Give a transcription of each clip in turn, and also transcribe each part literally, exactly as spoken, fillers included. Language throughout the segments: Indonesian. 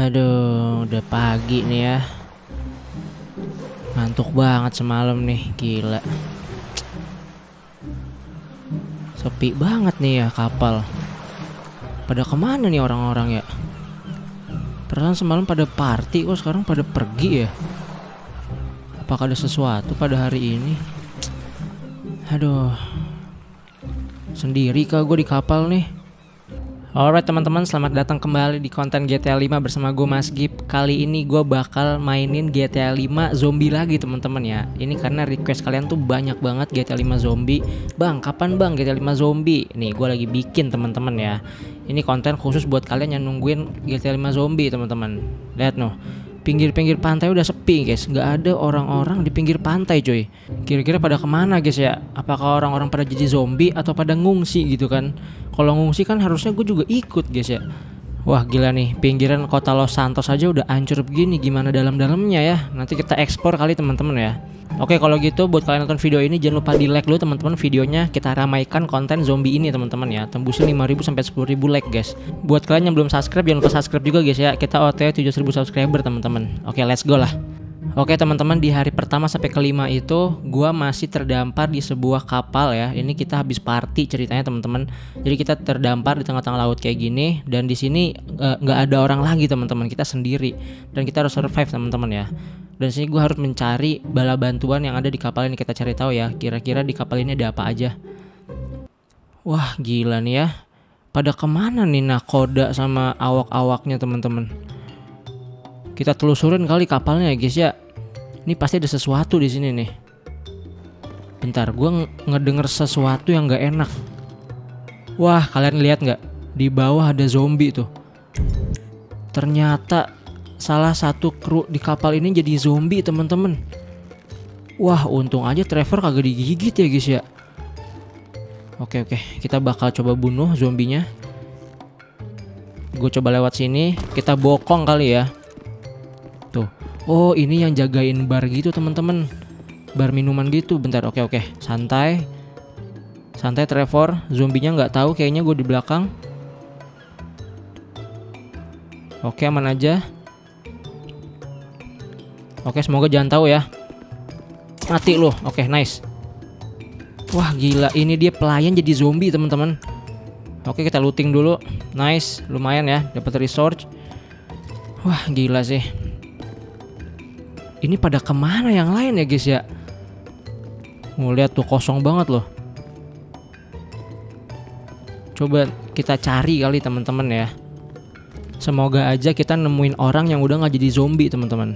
Aduh, udah pagi nih ya. Ngantuk banget semalam nih, gila. Sepi banget nih ya kapal. Pada kemana nih orang-orang ya? Perasaan semalam pada party kok, sekarang pada pergi ya. Apakah ada sesuatu pada hari ini? Aduh, sendiri kah gue di kapal nih? Alright teman-teman, selamat datang kembali di konten G T A lima bersama gue Mas Gip. Kali ini gue bakal mainin G T A lima zombie lagi teman-teman ya. Ini karena request kalian tuh banyak banget G T A lima zombie. Bang, kapan bang G T A lima zombie? Nih gue lagi bikin teman-teman ya. Ini konten khusus buat kalian yang nungguin G T A lima zombie teman-teman. Lihat noh, pinggir-pinggir pantai udah sepi guys. Gak ada orang-orang di pinggir pantai coy. Kira-kira pada kemana guys ya? Apakah orang-orang pada jadi zombie atau pada ngungsi gitu kan? Kalau ngungsi kan harusnya gue juga ikut guys ya. Wah gila nih, pinggiran kota Los Santos aja udah hancur begini, gimana dalam-dalamnya ya. Nanti kita ekspor kali teman-teman ya. Oke kalau gitu buat kalian nonton video ini jangan lupa di like dulu teman-teman videonya. Kita ramaikan konten zombie ini teman-teman ya. Tembusin lima ribu sampai sepuluh ribu like guys. Buat kalian yang belum subscribe jangan lupa subscribe juga guys ya. Kita O T W tujuh ribu subscriber teman-teman. Oke let's go lah. Oke teman-teman, di hari pertama sampai kelima itu gua masih terdampar di sebuah kapal ya. Ini kita habis party ceritanya teman-teman. Jadi kita terdampar di tengah-tengah laut kayak gini dan di sini nggak uh, ada orang lagi teman-teman. Kita sendiri dan kita harus survive teman-teman ya. Dan sini gua harus mencari bala bantuan yang ada di kapal ini, kita cari tahu ya kira-kira di kapal ini ada apa aja. Wah, gila nih ya. Pada kemana nih nakoda sama awak-awaknya teman-teman? Kita telusurin kali kapalnya ya guys ya. Ini pasti ada sesuatu di sini nih. Bentar, gue ngedenger sesuatu yang gak enak. Wah, kalian lihat gak? Di bawah ada zombie tuh. Ternyata salah satu kru di kapal ini jadi zombie teman-teman. Wah, untung aja Trevor kagak digigit ya guys ya. Oke oke, kita bakal coba bunuh zombinya. Gue coba lewat sini, kita bokong kali ya. Tuh, oh ini yang jagain bar gitu teman-teman, bar minuman gitu. Bentar, oke oke, santai, santai Trevor. Zombinya nggak tahu, kayaknya gue di belakang. Oke aman aja. Oke semoga jangan tahu ya. Mati loh, oke nice. Wah gila, ini dia pelayan jadi zombie teman-teman. Oke kita looting dulu, nice, lumayan ya, dapat resource. Wah gila sih. Ini pada kemana yang lain ya guys ya? Ngeliat tuh kosong banget loh. Coba kita cari kali teman-teman ya. Semoga aja kita nemuin orang yang udah nggak jadi zombie teman-teman.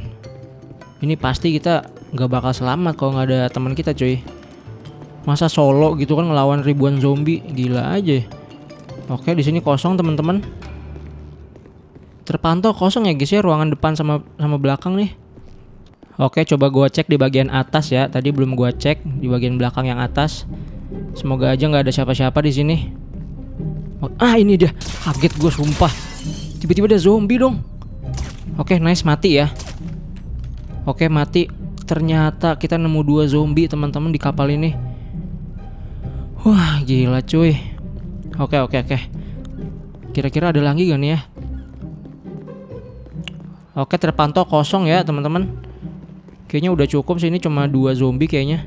Ini pasti kita nggak bakal selamat kalau nggak ada teman kita cuy. Masa solo gitu kan ngelawan ribuan zombie, gila aja. Oke di sini kosong teman-teman. Terpantau kosong ya guys ya, ruangan depan sama sama belakang nih. Oke, coba gua cek di bagian atas ya. Tadi belum gua cek di bagian belakang yang atas. Semoga aja nggak ada siapa-siapa di sini. Ah, ini dia. Kaget gua sumpah. Tiba-tiba ada zombie dong. Oke, nice, mati ya. Oke, mati. Ternyata kita nemu dua zombie teman-teman di kapal ini. Wah, gila cuy. Oke, oke, oke. Kira-kira ada lagi gak nih ya? Oke, terpantau kosong ya teman-teman. Kayaknya udah cukup sih, ini cuma dua zombie kayaknya.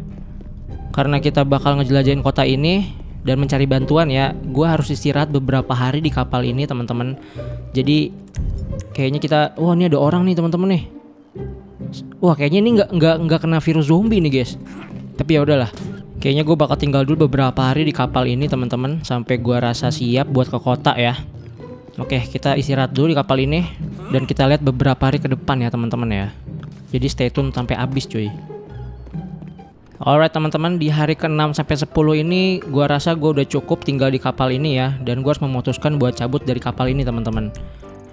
Karena kita bakal ngejelajahin kota ini dan mencari bantuan ya. Gue harus istirahat beberapa hari di kapal ini teman-teman. Jadi kayaknya kita, wah ini ada orang nih teman-teman nih. Wah kayaknya ini nggak nggak nggak kena virus zombie nih guys. Tapi ya udahlah. Kayaknya gue bakal tinggal dulu beberapa hari di kapal ini teman-teman sampai gue rasa siap buat ke kota ya. Oke kita istirahat dulu di kapal ini dan kita lihat beberapa hari ke depan ya teman-teman ya. Jadi stay tune sampai habis cuy. Alright teman-teman, di hari keenam sampai sepuluh ini gua rasa gua udah cukup tinggal di kapal ini ya, dan gua harus memutuskan buat cabut dari kapal ini teman-teman.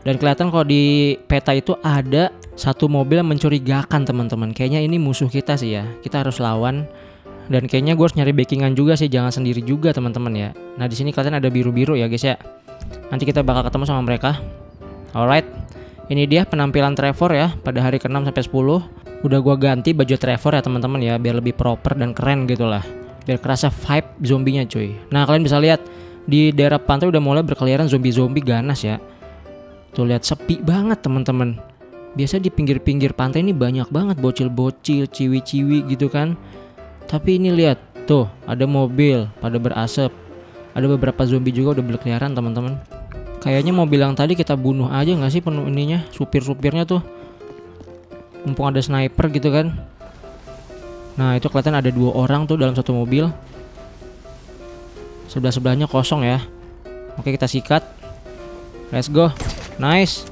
Dan kelihatan kalau di peta itu ada satu mobil yang mencurigakan teman-teman. Kayaknya ini musuh kita sih ya. Kita harus lawan dan kayaknya gua harus nyari backingan juga sih, jangan sendiri juga teman-teman ya. Nah, di sini kelihatan ada biru-biru ya guys ya. Nanti kita bakal ketemu sama mereka. Alright. Ini dia penampilan Trevor ya pada hari keenam sampai sepuluh. Udah gua ganti baju Trevor ya teman-teman ya biar lebih proper dan keren gitu lah. Biar kerasa vibe zombinya cuy. Nah, kalian bisa lihat di daerah pantai udah mulai berkeliaran zombie-zombie ganas ya. Tuh lihat, sepi banget teman-teman. Biasanya di pinggir-pinggir pantai ini banyak banget bocil-bocil, ciwi-ciwi gitu kan. Tapi ini lihat, tuh ada mobil pada berasap. Ada beberapa zombie juga udah berkeliaran teman-teman. Kayaknya mobil yang tadi kita bunuh aja nggak sih penuh ininya, supir-supirnya tuh. Mumpung ada sniper gitu kan. Nah itu kelihatan ada dua orang tuh dalam satu mobil. Sebelah-sebelahnya kosong ya. Oke kita sikat. Let's go. Nice.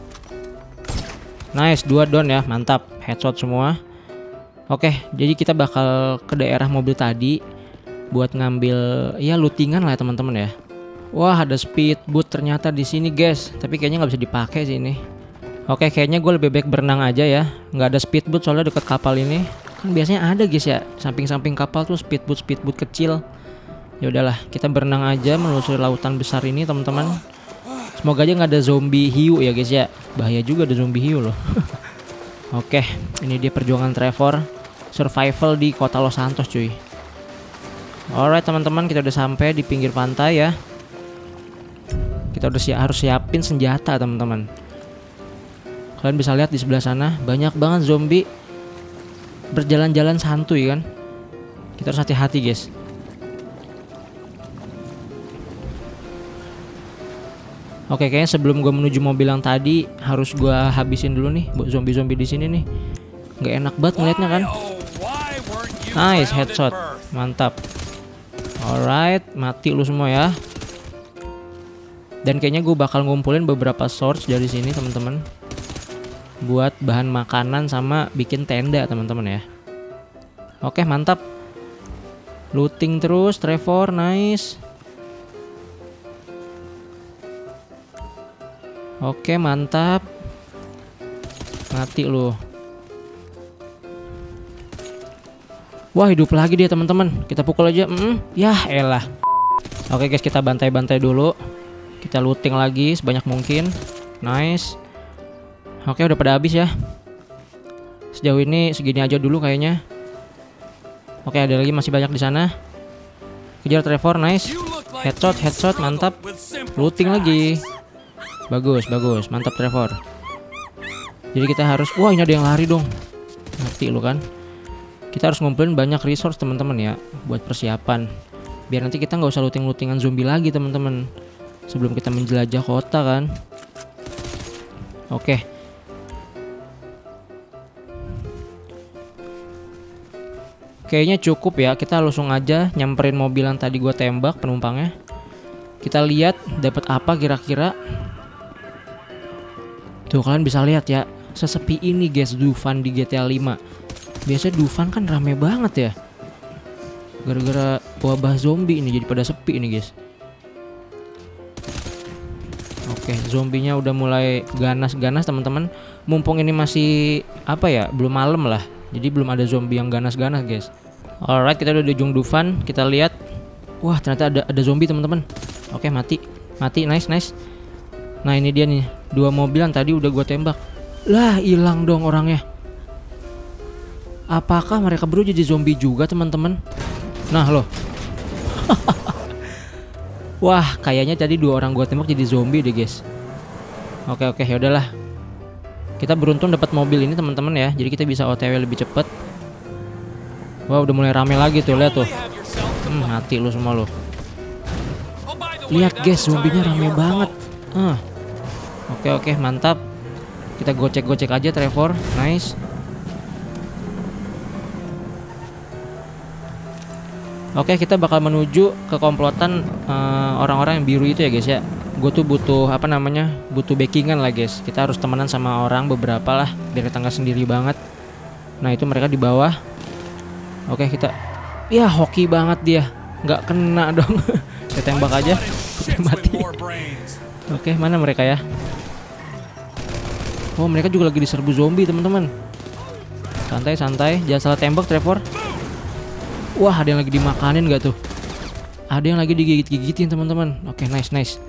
Nice, dua down ya, mantap, headshot semua. Oke, jadi kita bakal ke daerah mobil tadi buat ngambil ya lootingan lah teman-teman ya. Wah, ada speedboat ternyata di sini, guys. Tapi kayaknya nggak bisa dipakai sih ini. Oke, kayaknya gue lebih baik berenang aja ya. Nggak ada speedboat soalnya dekat kapal ini. Kan biasanya ada guys ya, samping-samping kapal tuh speedboat speedboat kecil. Ya udahlah, kita berenang aja menelusuri lautan besar ini teman-teman. Semoga aja nggak ada zombie hiu ya guys ya. Bahaya juga ada zombie hiu loh. Oke, ini dia perjuangan Trevor survival di kota Los Santos cuy. Alright teman-teman, kita udah sampai di pinggir pantai ya. Kita udah si harus siapin senjata teman-teman. Kalian bisa lihat di sebelah sana banyak banget zombie berjalan-jalan santuy kan. Kita harus hati-hati guys. Oke, kayaknya sebelum gue menuju mobil yang tadi harus gue habisin dulu nih buat zombie-zombie di sini nih. Nggak enak banget ngeliatnya kan. Nice headshot, mantap. Alright, mati lu semua ya. Dan kayaknya gue bakal ngumpulin beberapa source dari sini teman-teman, buat bahan makanan sama bikin tenda teman-teman ya. Oke mantap. Looting terus, Trevor, nice. Oke mantap. Mati lu. Wah hidup lagi dia teman-teman. Kita pukul aja. Mm-mm. Yah elah. Oke guys kita bantai-bantai dulu. Kita looting lagi sebanyak mungkin. Nice. Oke udah pada habis ya. Sejauh ini segini aja dulu kayaknya. Oke ada lagi masih banyak di sana. Kejar Trevor, nice. Headshot, headshot, mantap. Looting lagi. Bagus, bagus, mantap Trevor. Jadi kita harus, wah ini ada yang lari dong. Mati lu kan. Kita harus ngumpulin banyak resource teman-teman ya, buat persiapan. Biar nanti kita nggak usah looting-lootingan zombie lagi teman-teman. Sebelum kita menjelajah kota kan. Oke. Kayaknya cukup ya, kita langsung aja nyamperin mobil yang tadi gua tembak penumpangnya. Kita lihat dapat apa kira-kira. Tuh kalian bisa lihat ya, sesepi ini guys Dufan di G T A lima. Biasanya Dufan kan rame banget ya. Gara-gara wabah zombie ini jadi pada sepi ini guys. Oke, zombinya udah mulai ganas-ganas teman-teman. Mumpung ini masih apa ya, belum malam lah. Jadi belum ada zombie yang ganas-ganas guys. Alright, kita udah di ujung Dufan, kita lihat. Wah, ternyata ada ada zombie teman-teman. Oke, mati. Mati, nice, nice. Nah ini dia nih, dua mobil yang tadi udah gue tembak. Lah hilang dong orangnya. Apakah mereka baru jadi zombie juga teman-teman? Nah loh. Wah kayaknya tadi dua orang gue tembak jadi zombie deh guys. Oke oke ya udahlah. Kita beruntung dapat mobil ini teman-teman ya. Jadi kita bisa O T W lebih cepet. Wah udah mulai rame lagi tuh, lihat tuh. Hmm, mati lu semua lo. Lihat guys zombinya rame banget. Ah. Oke oke mantap. Kita gocek-gocek aja Trevor. Nice. Oke kita bakal menuju ke komplotan uh, orang-orang yang biru itu ya guys ya. Gue tuh butuh apa namanya, butuh backingan lah guys. Kita harus temenan sama orang beberapa lah, biar kita nggak sendiri banget. Nah itu mereka di bawah. Oke kita, ya hoki banget dia. Nggak kena dong. Saya tembak aja. Mati. Oke, mana mereka ya? Oh, mereka juga lagi diserbu zombie, teman-teman. Santai-santai, jangan salah tembak, Trevor. Wah, ada yang lagi dimakanin gak tuh? Ada yang lagi digigit-gigitin, teman-teman. Oke, nice, nice.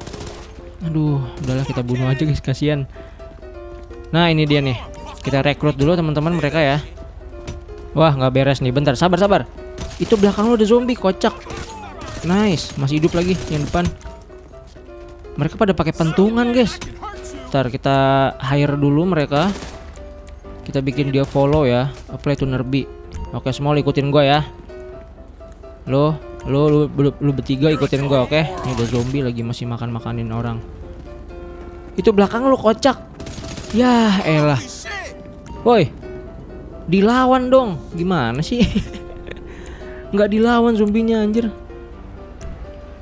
Aduh, udahlah kita bunuh aja, guys, kasihan. Nah, ini dia nih. Kita rekrut dulu, teman-teman, mereka ya. Wah, nggak beres nih. Bentar, sabar-sabar. Itu belakang lo ada zombie, kocak. Nice, masih hidup lagi yang depan. Mereka pada pakai pentungan guys. Ntar kita hire dulu mereka. Kita bikin dia follow ya. Apply to Nerbi. Oke, semua lu ikutin gue ya. Lo, lo, lu, lu, lu bertiga ikutin gue, oke? Ini ada zombie lagi masih makan-makanin orang. Itu belakang lu kocak. Yah, elah. Woi. Dilawan dong. Gimana sih? Nggak dilawan zombinya anjir.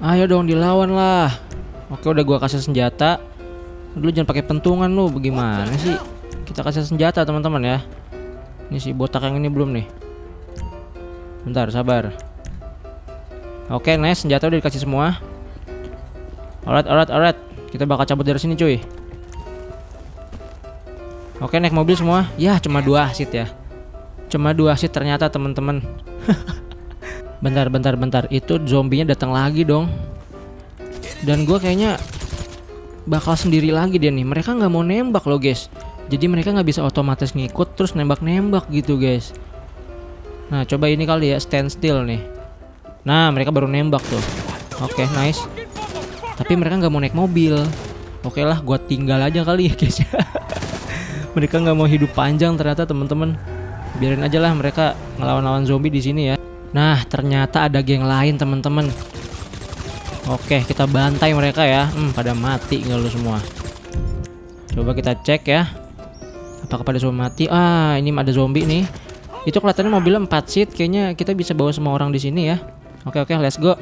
Ayo dong dilawan lah. Oke, udah gua kasih senjata. Lu jangan pakai pentungan lu, bagaimana sih? Kita kasih senjata teman-teman ya. Ini si botak yang ini belum nih. Bentar, sabar. Oke, nice, senjata udah dikasih semua. Alright, alright, alright. Kita bakal cabut dari sini, cuy. Oke, naik mobil semua. Ya, cuma dua seat ya. Cuma dua seat ternyata teman-teman. Bentar, bentar, bentar. Itu zombinya datang lagi dong. Dan gue kayaknya bakal sendiri lagi dia nih. Mereka nggak mau nembak loh, guys. Jadi mereka nggak bisa otomatis ngikut terus nembak-nembak gitu, guys. Nah, coba ini kali ya, standstill nih. Nah, mereka baru nembak tuh. Oke, okay, nice. Tapi mereka nggak mau naik mobil. Oke okay lah, gue tinggal aja kali ya, guys. Mereka nggak mau hidup panjang ternyata, teman-teman. Biarin aja lah mereka ngelawan-lawan zombie di sini ya. Nah, ternyata ada geng lain, teman-teman. Oke, okay, kita bantai mereka ya. Hmm, pada mati nggak lu semua. Coba kita cek ya. Apakah pada zombie mati? Ah, ini ada zombie nih. Itu kelihatannya mobilnya empat seat. Kayaknya kita bisa bawa semua orang di sini ya. Oke, oke, let's go.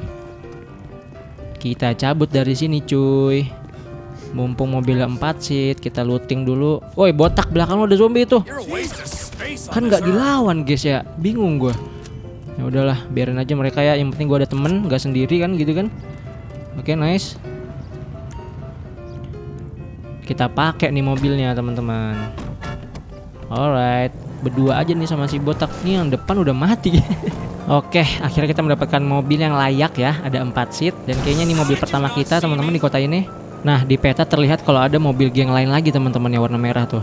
Kita cabut dari sini, cuy. Mumpung mobilnya empat seat, kita looting dulu. Woi, botak belakang lo ada zombie itu. Kan nggak dilawan, guys ya. Bingung gue. Ya udahlah, biarin aja mereka ya. Yang penting gue ada temen, nggak sendiri kan gitu kan. Oke, nice. Kita pakai nih mobilnya teman-teman. Alright, berdua aja nih sama si botak nih, yang depan udah mati. Oke, akhirnya kita mendapatkan mobil yang layak ya. Ada empat seat dan kayaknya ini mobil pertama kita teman-teman di kota ini. Nah, di peta terlihat kalau ada mobil geng lain lagi teman-teman yang warna merah tuh.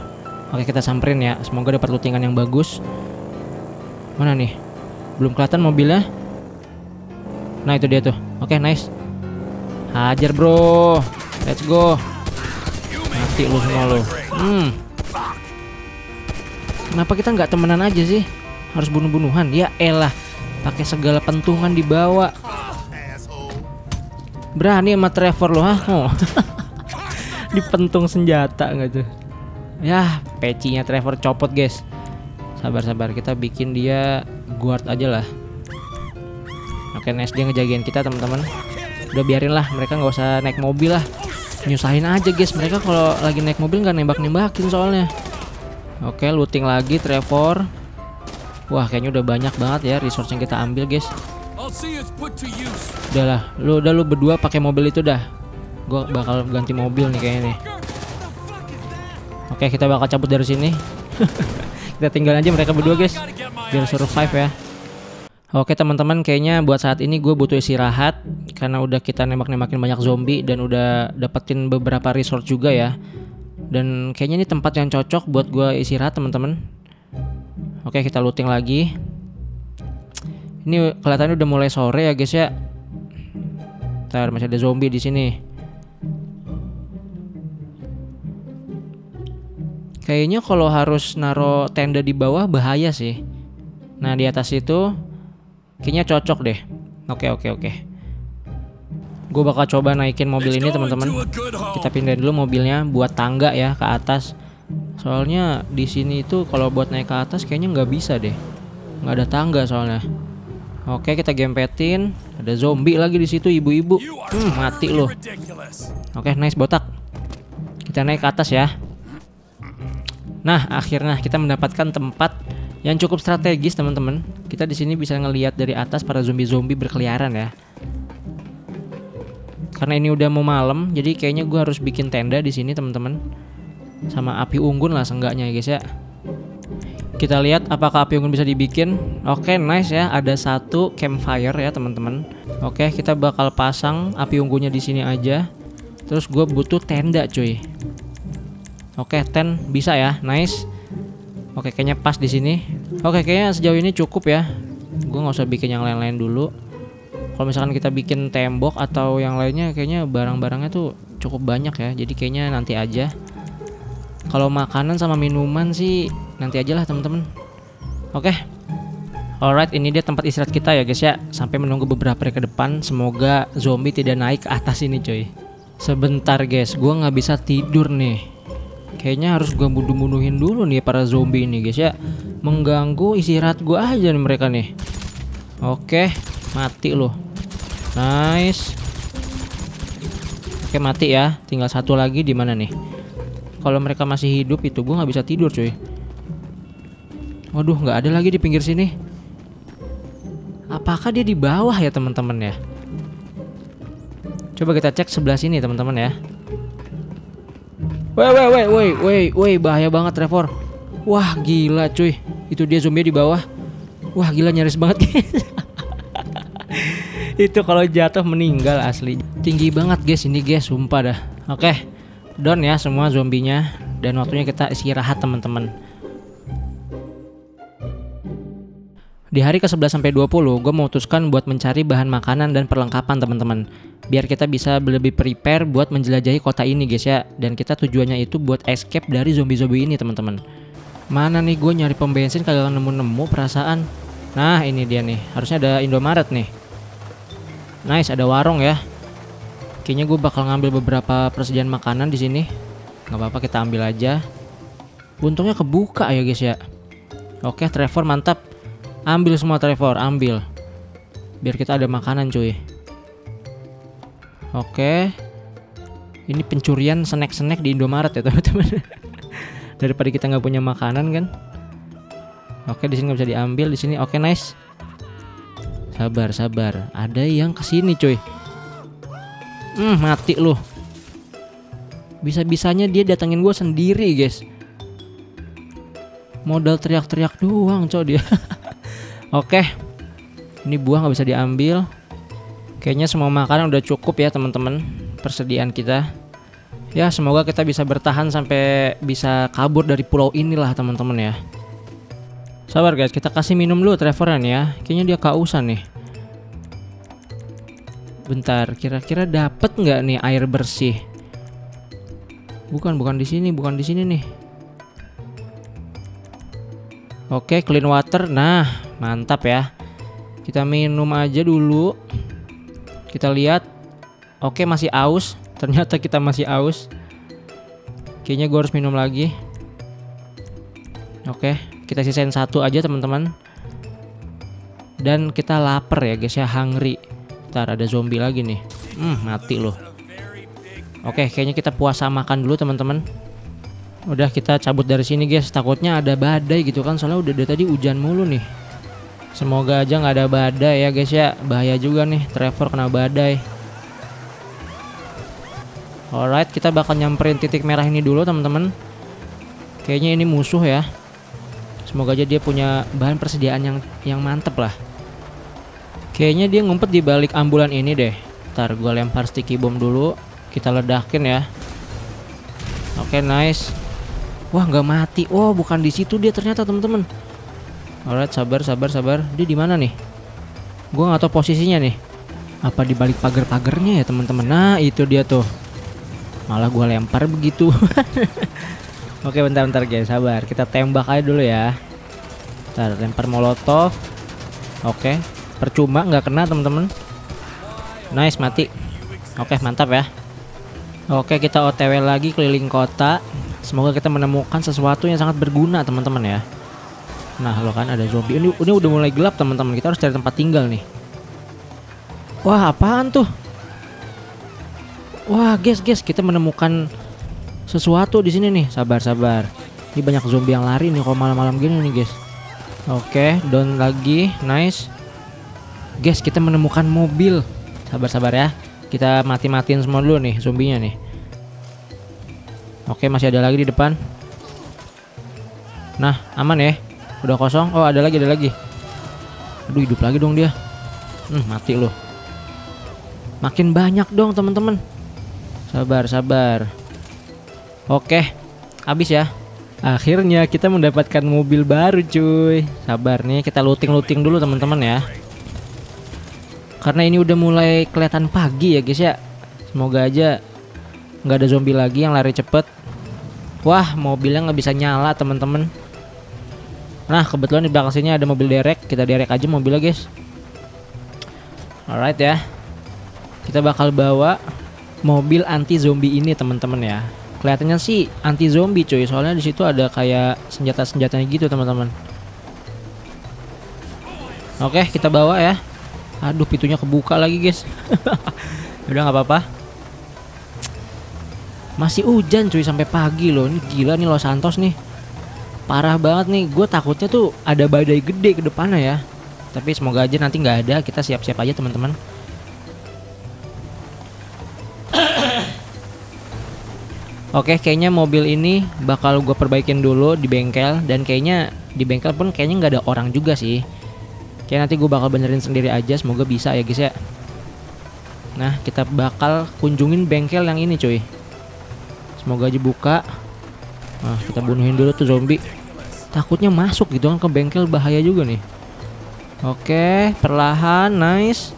Oke, kita samperin ya. Semoga dapat lootingan yang bagus. Mana nih? Belum kelihatan mobilnya. Nah, itu dia tuh. Oke, nice. Hajar bro. Let's go. Mati lu semua lu. Hmm. Kenapa kita nggak temenan aja sih? Harus bunuh-bunuhan. Ya elah, pakai segala pentungan dibawa. Berani sama Trevor lu ha? Oh. Dipentung senjata nggak tuh? Yah, pecinya Trevor copot guys. Sabar-sabar, kita bikin dia guard aja lah. Oke, nice, dia ngejagain kita teman-teman. Udah biarin lah, mereka nggak usah naik mobil lah. Nyusahin aja guys, mereka kalau lagi naik mobil nggak nembak-nembakin soalnya. Oke, looting lagi Trevor. Wah, kayaknya udah banyak banget ya resource yang kita ambil guys. Udah lah, lu udah lu berdua pakai mobil itu dah. Gua bakal ganti mobil nih kayaknya nih. Oke, kita bakal cabut dari sini. Kita tinggal aja mereka berdua guys, biar survive ya. Oke teman-teman, kayaknya buat saat ini gue butuh istirahat karena udah kita nembak-nembakin banyak zombie dan udah dapetin beberapa resource juga ya. Dan kayaknya ini tempat yang cocok buat gue istirahat teman-teman. Oke, kita looting lagi. Ini kelihatannya udah mulai sore ya guys ya. Ntar masih ada zombie di sini. Kayaknya kalau harus naro tenda di bawah bahaya sih. Nah, di atas itu kayaknya cocok deh. Oke, oke, oke. Gue bakal coba naikin mobil ini teman-teman. Kita pindahin dulu mobilnya buat tangga ya ke atas. Soalnya di sini itu kalau buat naik ke atas kayaknya nggak bisa deh. Nggak ada tangga soalnya. Oke, kita gempetin. Ada zombie lagi di situ ibu-ibu. Hmm, mati loh. Oke, nice botak. Kita naik ke atas ya. Nah, akhirnya kita mendapatkan tempat yang cukup strategis teman-teman. Kita di sini bisa ngelihat dari atas para zombie-zombie berkeliaran ya. Karena ini udah mau malam, jadi kayaknya gue harus bikin tenda di sini teman-teman. Sama api unggun lah seenggaknya ya guys ya. Kita lihat apakah api unggun bisa dibikin. Oke, nice ya. Ada satu campfire ya teman-teman. Oke, kita bakal pasang api unggunnya di sini aja. Terus gue butuh tenda cuy. Oke, ten bisa ya. Nice. Oke, kayaknya pas di sini. Oke, kayaknya sejauh ini cukup ya. Gue nggak usah bikin yang lain-lain dulu. Kalau misalkan kita bikin tembok atau yang lainnya, kayaknya barang-barangnya tuh cukup banyak ya. Jadi kayaknya nanti aja. Kalau makanan sama minuman sih nanti aja lah teman-teman. Oke, okay. Alright, ini dia tempat istirahat kita ya guys ya. Sampai menunggu beberapa hari ke depan, semoga zombie tidak naik ke atas ini coy. Sebentar guys, gua nggak bisa tidur nih. Kayaknya harus gua bunuh-bunuhin dulu nih para zombie ini guys ya. Mengganggu istirahat gua aja nih mereka nih. Oke, okay. Mati loh. Nice. Oke, okay, mati ya. Tinggal satu lagi di mana nih? Kalau mereka masih hidup itu gua nggak bisa tidur coy. Waduh, nggak ada lagi di pinggir sini. Apakah dia di bawah ya teman-teman ya? Coba kita cek sebelah sini teman-teman ya. Woi woi woi woi woi woi, bahaya banget Trevor. Wah gila cuy, itu dia zombie di bawah. Wah gila, nyaris banget. Itu kalau jatuh meninggal asli. Tinggi banget guys ini guys, sumpah dah. Oke, okay. Down ya semua zombinya. Dan waktunya kita istirahat teman-teman. Di hari ke sebelas sampai dua puluh, gue memutuskan buat mencari bahan makanan dan perlengkapan teman-teman. Biar kita bisa lebih prepare buat menjelajahi kota ini guys ya. Dan kita tujuannya itu buat escape dari zombie-zombie ini teman-teman. Mana nih, gue nyari pom bensin kagak nemu-nemu perasaan. Nah ini dia nih, harusnya ada Indomaret nih. Nice, ada warung ya. Kayaknya gue bakal ngambil beberapa persediaan makanan di sini. Gak apa-apa, kita ambil aja. Untungnya kebuka ya guys ya. Oke Trevor mantap. Ambil semua Trevor, ambil. Biar kita ada makanan cuy. Oke. Ini pencurian snack-snack di Indomaret ya teman-teman. Daripada kita nggak punya makanan kan. Oke, di sini nggak bisa diambil, di sini. Oke, nice. Sabar, sabar. Ada yang kesini cuy. Hmm, mati lu. Bisa-bisanya dia datangin gue sendiri guys. Modal teriak-teriak doang coy dia. Oke, ini buah nggak bisa diambil. Kayaknya semua makanan udah cukup ya teman-teman, persediaan kita. Ya semoga kita bisa bertahan sampai bisa kabur dari pulau inilah teman-teman ya. Sabar guys, kita kasih minum dulu Trevoran ya. Kayaknya dia kausan nih. Bentar, kira-kira dapet nggak nih air bersih? Bukan, bukan di sini, bukan di sini nih. Oke, clean water. Nah. Mantap ya. Kita minum aja dulu. Kita lihat. Oke, masih aus. Ternyata kita masih aus. Kayaknya gue harus minum lagi. Oke, kita sisain satu aja teman-teman. Dan kita lapar ya guys ya, hungry. Ntar ada zombie lagi nih. Hmm, mati loh. Oke, kayaknya kita puasa makan dulu teman-teman. Udah, kita cabut dari sini guys. Takutnya ada badai gitu kan, soalnya udah dari tadi hujan mulu nih. Semoga aja nggak ada badai ya guys ya. Bahaya juga nih Trevor kena badai. Alright, kita bakal nyamperin titik merah ini dulu teman-teman. Kayaknya ini musuh ya. Semoga aja dia punya bahan persediaan yang yang mantep lah. Kayaknya dia ngumpet di balik ambulan ini deh. Ntar gue lempar sticky bomb dulu. Kita ledakin ya. Oke, nice. Wah nggak mati. Oh bukan di situ dia ternyata teman-teman. Alright, sabar, sabar, sabar. Dia di mana nih? Gua nggak tahu posisinya nih. Apa di balik pagar-pagarnya ya teman-teman? Nah itu dia tuh. Malah gua lempar begitu. Oke, bentar-bentar guys, sabar. Kita tembak aja dulu ya. Bentar, lempar molotov. Oke, percuma nggak kena teman-teman. Nice, mati. Oke, mantap ya. Oke, kita O T W lagi keliling kota. Semoga kita menemukan sesuatu yang sangat berguna teman-teman ya. Nah lo kan ada zombie. Ini, ini udah mulai gelap teman-teman. Kita harus cari tempat tinggal nih. Wah apaan tuh? Wah guys guys, kita menemukan sesuatu di sini nih. Sabar sabar. Ini banyak zombie yang lari nih kalau malam-malam gini nih guys. Oke, down lagi. Nice. Guys, kita menemukan mobil. Sabar sabar ya. Kita mati-matiin semua dulu nih zombinya nih. Oke, masih ada lagi di depan. Nah aman ya. Udah kosong. Oh ada lagi, ada lagi. Aduh, hidup lagi dong dia. Hmm, mati loh. Makin banyak dong teman-teman. Sabar sabar. Oke, habis ya. Akhirnya kita mendapatkan mobil baru cuy. Sabar nih, kita looting-looting dulu teman-teman ya. Karena ini udah mulai kelihatan pagi ya guys ya. Semoga aja nggak ada zombie lagi yang lari cepet. Wah, mobilnya nggak bisa nyala teman-teman. Nah, kebetulan di belakang sini ada mobil derek. Kita derek aja mobilnya, guys. Alright ya. Kita bakal bawa mobil anti zombie ini teman-teman ya. Kelihatannya sih anti zombie cuy, soalnya di situ ada kayak senjata-senjatanya gitu teman-teman. Oke, kita bawa ya. Aduh, pintunya kebuka lagi guys. Udah nggak apa-apa. Masih hujan cuy sampai pagi loh. Ini gila nih Los Santos nih. Parah banget nih. Gue takutnya tuh ada badai gede ke depannya ya. Tapi semoga aja nanti nggak ada. Kita siap-siap aja teman-teman. Oke, kayaknya mobil ini bakal gue perbaikin dulu di bengkel. Dan kayaknya di bengkel pun kayaknya nggak ada orang juga sih. Kayak nanti gue bakal benerin sendiri aja. Semoga bisa ya guys ya. Nah, kita bakal kunjungin bengkel yang ini cuy. Semoga aja buka. Nah, kita bunuhin dulu tuh zombie. Takutnya masuk gitu kan ke bengkel, bahaya juga nih. Oke, perlahan, nice.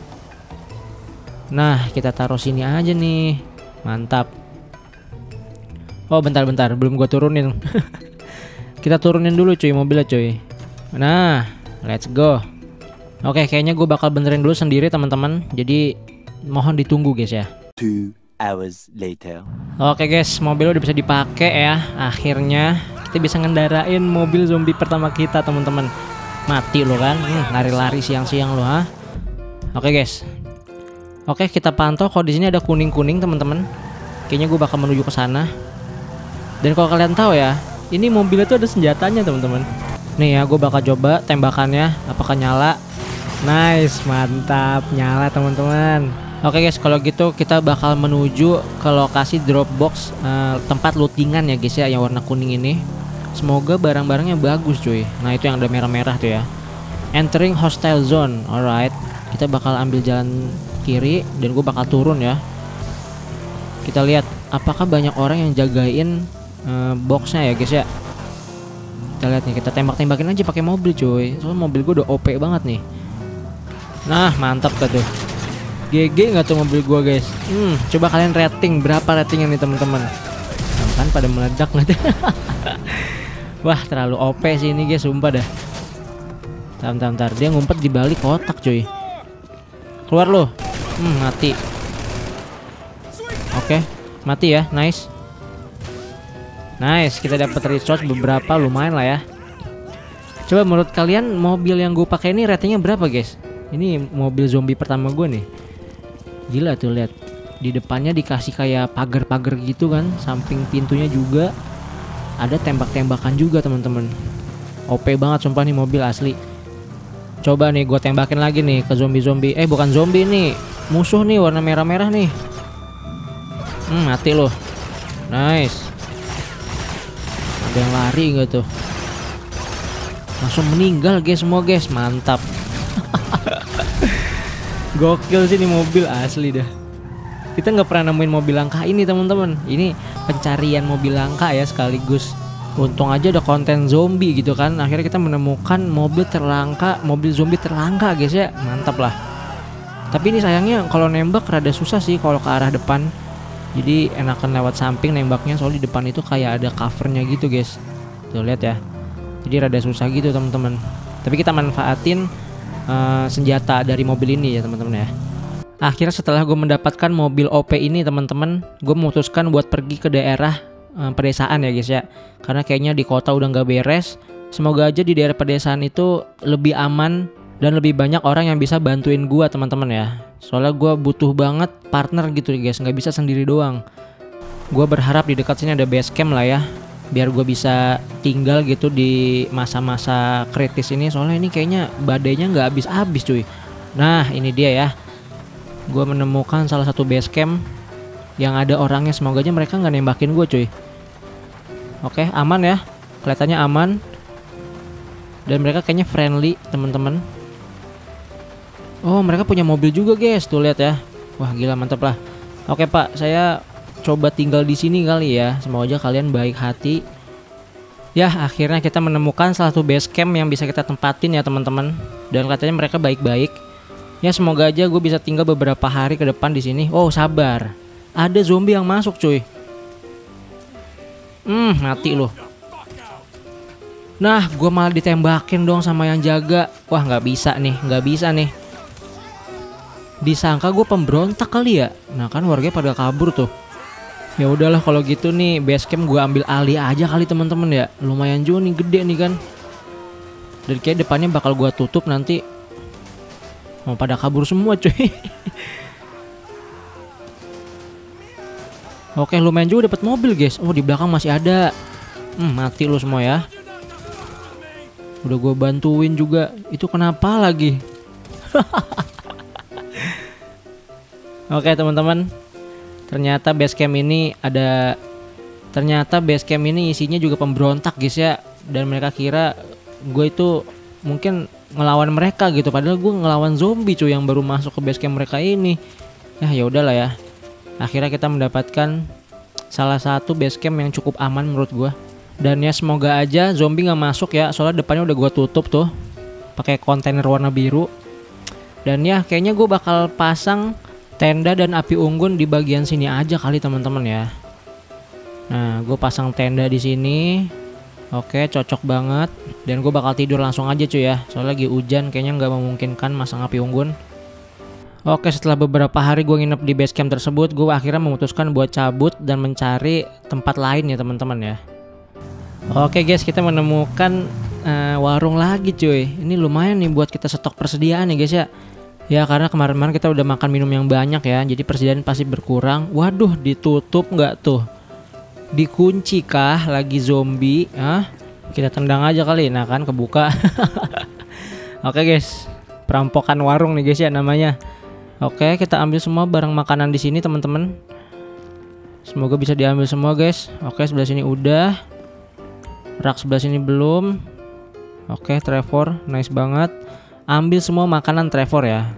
Nah, kita taruh sini aja nih. Mantap. Oh, bentar-bentar, belum gua turunin. Kita turunin dulu cuy mobilnya cuy. Nah, let's go. Oke, kayaknya gua bakal benerin dulu sendiri teman-teman. Jadi mohon ditunggu guys ya. Hours later. Oke guys, mobil udah bisa dipakai ya. Akhirnya kita bisa ngendarain mobil zombie pertama kita teman-teman. Mati lo kan, lari-lari hmm, siang-siang lo ha. Oke guys. Oke, kita pantau kalau di sini ada kuning-kuning teman-teman. Kayaknya gue bakal menuju ke sana. Dan kalau kalian tahu ya, ini mobilnya tuh ada senjatanya teman-teman. Nih ya, gue bakal coba tembakannya. Apakah nyala? Nice, mantap, nyala teman-teman. Oke guys, kalau gitu kita bakal menuju ke lokasi dropbox uh, tempat lootingan ya guys ya, yang warna kuning ini. Semoga barang-barangnya bagus cuy. Nah, itu yang ada merah-merah tuh ya. Entering hostile zone. Alright, kita bakal ambil jalan kiri dan gue bakal turun ya. Kita lihat apakah banyak orang yang jagain uh, boxnya ya guys ya. Kita lihat nih, kita tembak-tembakin aja pakai mobil cuy. Soalnya mobil gue udah O P banget nih. Nah, mantap tuh. G G nggak tuh mobil gua guys. Hmm, coba kalian rating berapa ratingnya nih teman-teman? Nah, kan pada meledak nanti. Wah, terlalu O P sih ini guys, sumpah dah. Bentar-bentar, dia ngumpet di balik kotak cuy. Keluar loh. Hmm, mati. Oke, mati ya, nice. Nice, kita dapat resource beberapa, lumayan lah ya. Coba menurut kalian mobil yang gue pakai ini ratingnya berapa guys? Ini mobil zombie pertama gue nih. Gila tuh, lihat di depannya dikasih kayak pagar-pagar gitu kan, samping pintunya juga ada tembak-tembakan juga teman-teman. O P banget sumpah nih mobil asli. Coba nih gue tembakin lagi nih ke zombie-zombie. Eh, bukan zombie nih, musuh nih warna merah-merah nih. Hmm, mati loh. Nice. Ada yang lari nggak tuh? Langsung meninggal guys semua guys, mantap. Gokil sih ini mobil asli dah. Kita nggak pernah nemuin mobil langka ini teman-teman. Ini pencarian mobil langka ya sekaligus. Untung aja ada konten zombie gitu kan. Akhirnya kita menemukan mobil terlangka, mobil zombie terlangka guys ya. Mantap lah. Tapi ini sayangnya kalau nembak rada susah sih kalau ke arah depan. Jadi enakan lewat samping nembaknya, soalnya di depan itu kayak ada covernya gitu guys. Tuh lihat ya. Jadi rada susah gitu teman-teman. Tapi kita manfaatin Uh, senjata dari mobil ini ya teman-teman ya. Akhirnya setelah gue mendapatkan mobil O P ini teman-teman, gue memutuskan buat pergi ke daerah uh, pedesaan ya guys ya. Karena kayaknya di kota udah nggak beres. Semoga aja di daerah pedesaan itu lebih aman dan lebih banyak orang yang bisa bantuin gue teman-teman ya. Soalnya gue butuh banget partner gitu guys, nggak bisa sendiri doang. Gue berharap di dekat sini ada base camp lah ya, biar gue bisa tinggal gitu di masa-masa kritis ini. Soalnya ini kayaknya badainya nggak habis-habis cuy. Nah, ini dia ya. Gue menemukan salah satu base camp yang ada orangnya. Semoga aja mereka nggak nembakin gue cuy. Oke, aman ya. Kelihatannya aman. Dan mereka kayaknya friendly teman-teman. Oh, mereka punya mobil juga guys. Tuh lihat ya. Wah, gila mantep lah. Oke pak, saya coba tinggal di sini kali ya. Semoga aja kalian baik hati. Ya, akhirnya kita menemukan salah satu base camp yang bisa kita tempatin ya teman-teman. Dan katanya mereka baik-baik. Ya, semoga aja gue bisa tinggal beberapa hari ke depan di sini. Oh, sabar. Ada zombie yang masuk, cuy. Hmm, mati loh. Nah, gue malah ditembakin dong sama yang jaga. Wah, nggak bisa nih, nggak bisa nih. Disangka gue pemberontak kali ya. Nah, kan warganya pada kabur tuh. Ya udahlah kalau gitu nih, basecamp gue ambil alih aja kali teman-teman ya. Lumayan juga nih, gede nih kan. Dan kayak depannya bakal gue tutup nanti. Mau pada kabur semua cuy. Oke, lumayan juga dapat mobil guys. Oh, di belakang masih ada. Hmm, mati lu semua ya. Udah gue bantuin juga. Itu kenapa lagi? Oke teman-teman, ternyata basecamp ini ada ternyata basecamp ini isinya juga pemberontak guys ya, dan mereka kira gue itu mungkin ngelawan mereka gitu, padahal gue ngelawan zombie cuy yang baru masuk ke basecamp mereka ini. Nah, ya udahlah ya, akhirnya kita mendapatkan salah satu basecamp yang cukup aman menurut gue, dan ya semoga aja zombie nggak masuk ya, soalnya depannya udah gue tutup tuh pakai kontainer warna biru. Dan ya kayaknya gue bakal pasang tenda dan api unggun di bagian sini aja kali teman-teman ya. Nah, gue pasang tenda di sini. Oke, cocok banget. Dan gue bakal tidur langsung aja cuy ya. Soalnya lagi hujan, kayaknya nggak memungkinkan masang api unggun. Oke, setelah beberapa hari gue nginep di basecamp tersebut, gue akhirnya memutuskan buat cabut dan mencari tempat lain ya teman-teman ya. Oke guys, kita menemukan uh, warung lagi cuy. Ini lumayan nih buat kita stok persediaan ya guys ya. Ya karena kemarin-kemarin kita udah makan minum yang banyak ya, jadi persediaan pasti berkurang. Waduh, ditutup nggak tuh? Dikunci kah lagi zombie? Hah? Kita tendang aja kali, nah kan kebuka. Oke guys, perampokan warung nih guys ya namanya. Oke, kita ambil semua barang makanan di sini teman-teman. Semoga bisa diambil semua guys. Oke, sebelah sini udah. Rak sebelah sini belum. Oke, Trevor, nice banget. Ambil semua makanan Trevor ya,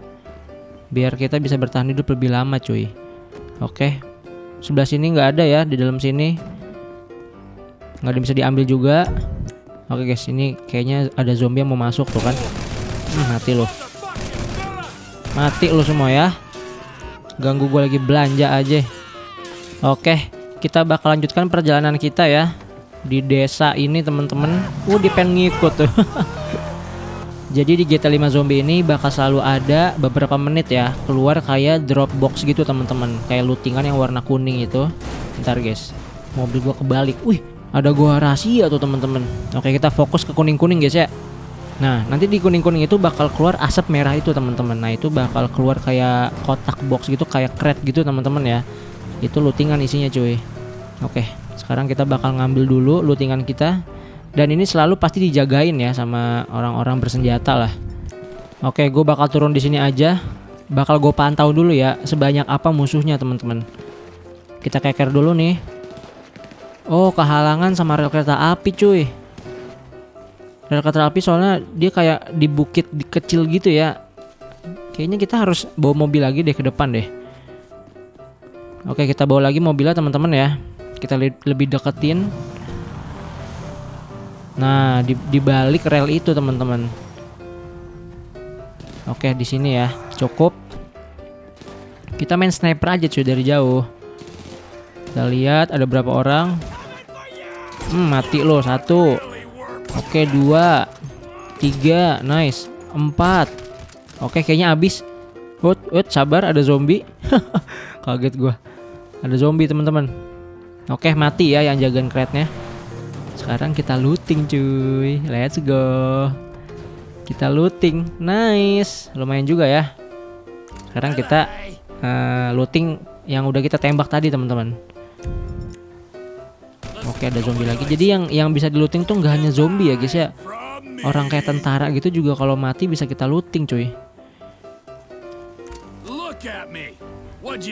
biar kita bisa bertahan hidup lebih lama cuy. Oke, sebelah sini nggak ada ya, di dalam sini nggak ada, bisa diambil juga. Oke guys, ini kayaknya ada zombie yang mau masuk tuh kan. hmm, Mati lo, mati lo semua ya. Ganggu gue lagi belanja aja. Oke, kita bakal lanjutkan perjalanan kita ya di desa ini temen-temen. Uh, dia pengen ngikut tuh. Jadi di G T A lima zombie ini bakal selalu ada beberapa menit ya keluar kayak dropbox gitu teman-teman, kayak lootingan yang warna kuning itu. Ntar guys, mobil gua kebalik. Wih, ada gua rahasia tuh teman-teman. Oke, kita fokus ke kuning-kuning guys ya. Nah, nanti di kuning-kuning itu bakal keluar asap merah itu teman-teman. Nah, itu bakal keluar kayak kotak box gitu, kayak crate gitu teman-teman ya. Itu lootingan isinya cuy. Oke, sekarang kita bakal ngambil dulu lootingan kita. Dan ini selalu pasti dijagain ya sama orang-orang bersenjata lah. Oke, gue bakal turun di sini aja. Bakal gue pantau dulu ya sebanyak apa musuhnya teman-teman. Kita keker dulu nih. Oh, kehalangan sama rel kereta api cuy. Rel kereta api soalnya dia kayak di bukit kecil gitu ya. Kayaknya kita harus bawa mobil lagi deh ke depan deh. Oke, kita bawa lagi mobilnya teman-teman ya. Kita lebih deketin. Nah, di, di balik rel itu teman-teman. Oke, di sini ya cukup. Kita main sniper aja cuy dari jauh. Kita lihat ada berapa orang. Hmm, mati lo satu. Oke, dua, tiga, nice, empat. Oke, kayaknya abis. Wut, wut, sabar, ada zombie. Kaget gua. Ada zombie teman-teman. Oke, mati ya yang jagain crate-nya. Sekarang kita looting cuy, let's go. Kita looting, nice, lumayan juga ya. Sekarang kita uh, looting yang udah kita tembak tadi teman-teman. Oke, ada zombie lagi. Jadi yang yang bisa diluting tuh nggak hanya zombie ya guys ya. Orang kayak tentara gitu juga kalau mati bisa kita looting cuy.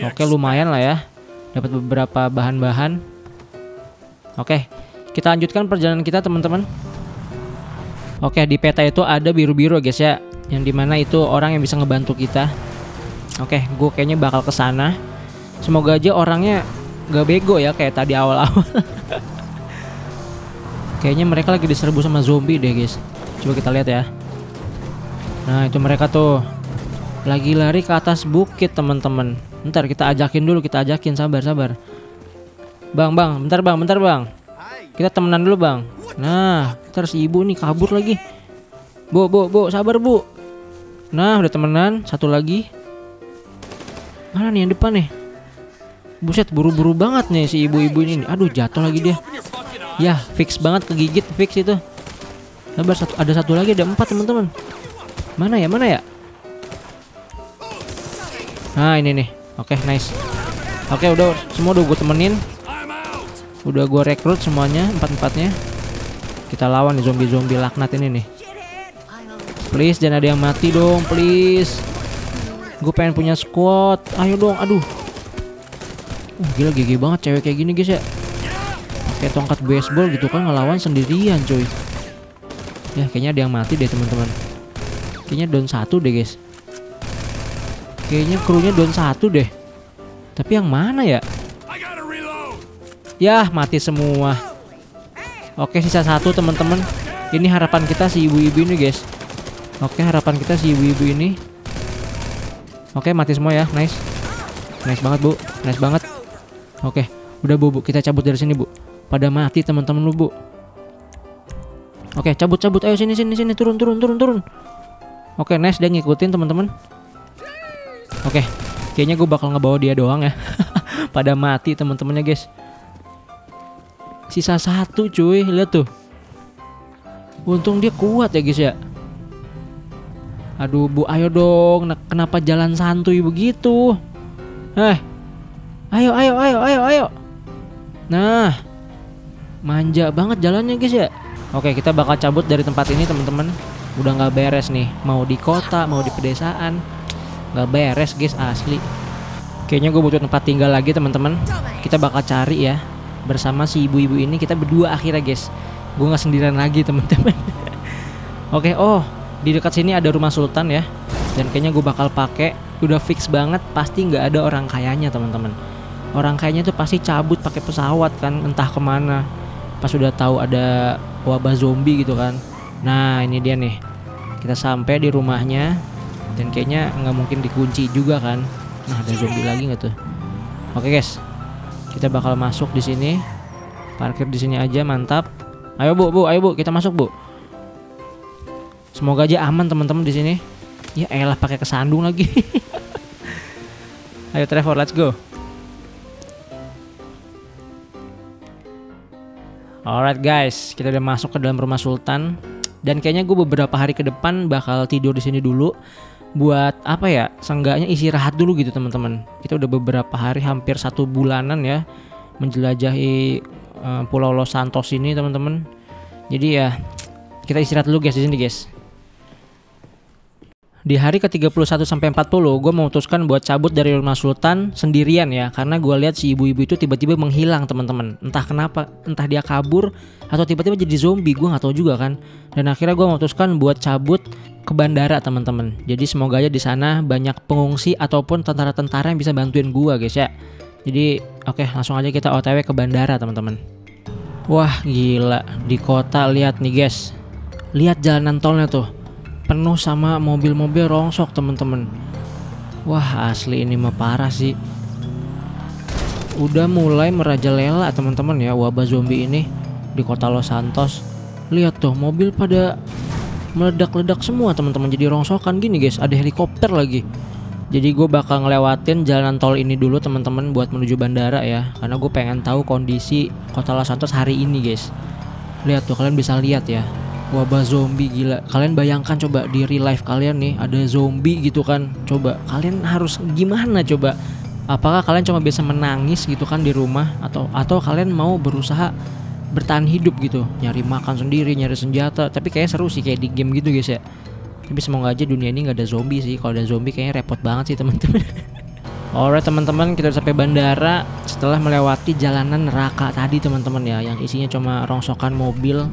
Oke, lumayan lah ya, dapat beberapa bahan-bahan. Oke, kita lanjutkan perjalanan kita teman-teman. Oke, di peta itu ada biru-biru guys ya, yang dimana itu orang yang bisa ngebantu kita. Oke, gue kayaknya bakal kesana. Semoga aja orangnya gak bego ya kayak tadi awal-awal. Kayaknya mereka lagi diserbu sama zombie deh guys. Coba kita lihat ya. Nah, itu mereka tuh lagi lari ke atas bukit teman-teman. Bentar, kita ajakin dulu, kita ajakin, sabar-sabar. Bang, bang, bentar bang, bentar bang. Kita temenan dulu, Bang. Nah, terus ibu nih kabur lagi. Bu, bu, bu, sabar, Bu. Nah, udah temenan. Satu lagi. Mana nih yang depan nih? Buset, buru-buru banget nih si ibu-ibu ini. Aduh, jatuh lagi dia. Ya, fix banget kegigit, fix itu. Sabar, satu, ada satu lagi, ada empat teman-teman. Mana ya, mana ya? Nah, ini nih. Oke, nice. Oke, udah semua udah gue temenin. Udah gue rekrut semuanya, empat-empatnya. Kita lawan nih zombie-zombie laknat ini nih. Please, jangan ada yang mati dong, please. Gue pengen punya squad. Ayo dong, aduh. Uh, gila gigi banget cewek kayak gini guys ya. Kayak tongkat baseball gitu kan ngelawan sendirian coy. Ya kayaknya ada yang mati deh teman-teman. Kayaknya down satu deh guys. Kayaknya krunya down satu deh. Tapi yang mana ya? Yah mati semua. Oke sisa satu teman-teman. Ini harapan kita si ibu-ibu ini guys. Oke harapan kita si ibu-ibu ini. Oke mati semua ya, nice. Nice banget bu, nice banget. Oke, udah bu, bu, kita cabut dari sini bu. Pada mati teman-teman lu bu. Oke, cabut-cabut, ayo sini sini sini, turun turun turun turun. Oke, nice, dia ngikutin teman-teman. Oke, kayaknya gue bakal ngebawa dia doang ya. Pada mati teman-temannya guys. Sisa satu cuy, lihat tuh. Untung dia kuat ya guys ya. Aduh bu, ayo dong, kenapa jalan santuy begitu? Eh, ayo ayo ayo ayo ayo. Nah, manja banget jalannya guys ya. Oke kita bakal cabut dari tempat ini teman-teman. Udah nggak beres nih. Mau di kota, mau di pedesaan, nggak beres guys asli. Kayaknya gue butuh tempat tinggal lagi teman-teman. Kita bakal cari ya bersama si ibu-ibu ini. Kita berdua akhirnya guys. Gue nggak sendirian lagi teman-teman. Oke oh di dekat sini ada rumah Sultan ya. Dan kayaknya gue bakal pakai. Udah fix banget, pasti nggak ada orang kayanya teman-teman. Orang kayanya tuh pasti cabut pakai pesawat kan, entah kemana. Pas udah tahu ada wabah zombie gitu kan. Nah ini dia nih, kita sampai di rumahnya dan kayaknya nggak mungkin dikunci juga kan. Nah ada zombie lagi nggak tuh? Oke guys, kita bakal masuk di sini. Parkir di sini aja mantap. Ayo bu, bu, ayo bu, kita masuk bu. Semoga aja aman teman-teman di sini. Ya elah pakai kesandung lagi. Ayo Trevor, let's go. Alright guys, kita udah masuk ke dalam rumah Sultan. Dan kayaknya gue beberapa hari ke depan bakal tidur di sini dulu. Buat apa ya? Seenggaknya istirahat dulu gitu teman-teman. Kita udah beberapa hari, hampir satu bulanan ya, menjelajahi uh, Pulau Los Santos ini teman-teman. Jadi ya kita istirahat dulu guys di sini guys. Di hari ke tiga puluh satu sampai empat puluh, gue memutuskan buat cabut dari rumah Sultan sendirian ya. Karena gue lihat si ibu-ibu itu tiba-tiba menghilang teman-teman. Entah kenapa, entah dia kabur atau tiba-tiba jadi zombie, gue nggak tahu juga kan. Dan akhirnya gue memutuskan buat cabut ke bandara teman-teman. Jadi semoga aja di sana banyak pengungsi ataupun tentara-tentara yang bisa bantuin gue guys ya. Jadi oke, langsung aja kita O T W ke bandara teman-teman. Wah gila, di kota lihat nih guys. Lihat jalanan tolnya tuh. Penuh sama mobil-mobil rongsok temen-temen. Wah asli ini mah parah sih. Udah mulai merajalela temen-temen ya wabah zombie ini di kota Los Santos. Lihat tuh mobil pada meledak-ledak semua temen-temen, jadi rongsokan gini guys. Ada helikopter lagi. Jadi gue bakal ngelewatin jalanan tol ini dulu temen-temen buat menuju bandara ya. Karena gue pengen tahu kondisi kota Los Santos hari ini guys. Lihat tuh, kalian bisa lihat ya. Wabah zombie gila. Kalian bayangkan coba di real life kalian nih ada zombie gitu kan. Coba kalian harus gimana coba? Apakah kalian cuma bisa menangis gitu kan di rumah, atau atau kalian mau berusaha bertahan hidup gitu, nyari makan sendiri, nyari senjata. Tapi kayaknya seru sih kayak di game gitu guys ya. Tapi semoga aja dunia ini nggak ada zombie sih. Kalau ada zombie kayaknya repot banget sih teman-teman. Alright teman-teman, kita udah sampai bandara setelah melewati jalanan neraka tadi teman-teman ya, yang isinya cuma rongsokan mobil.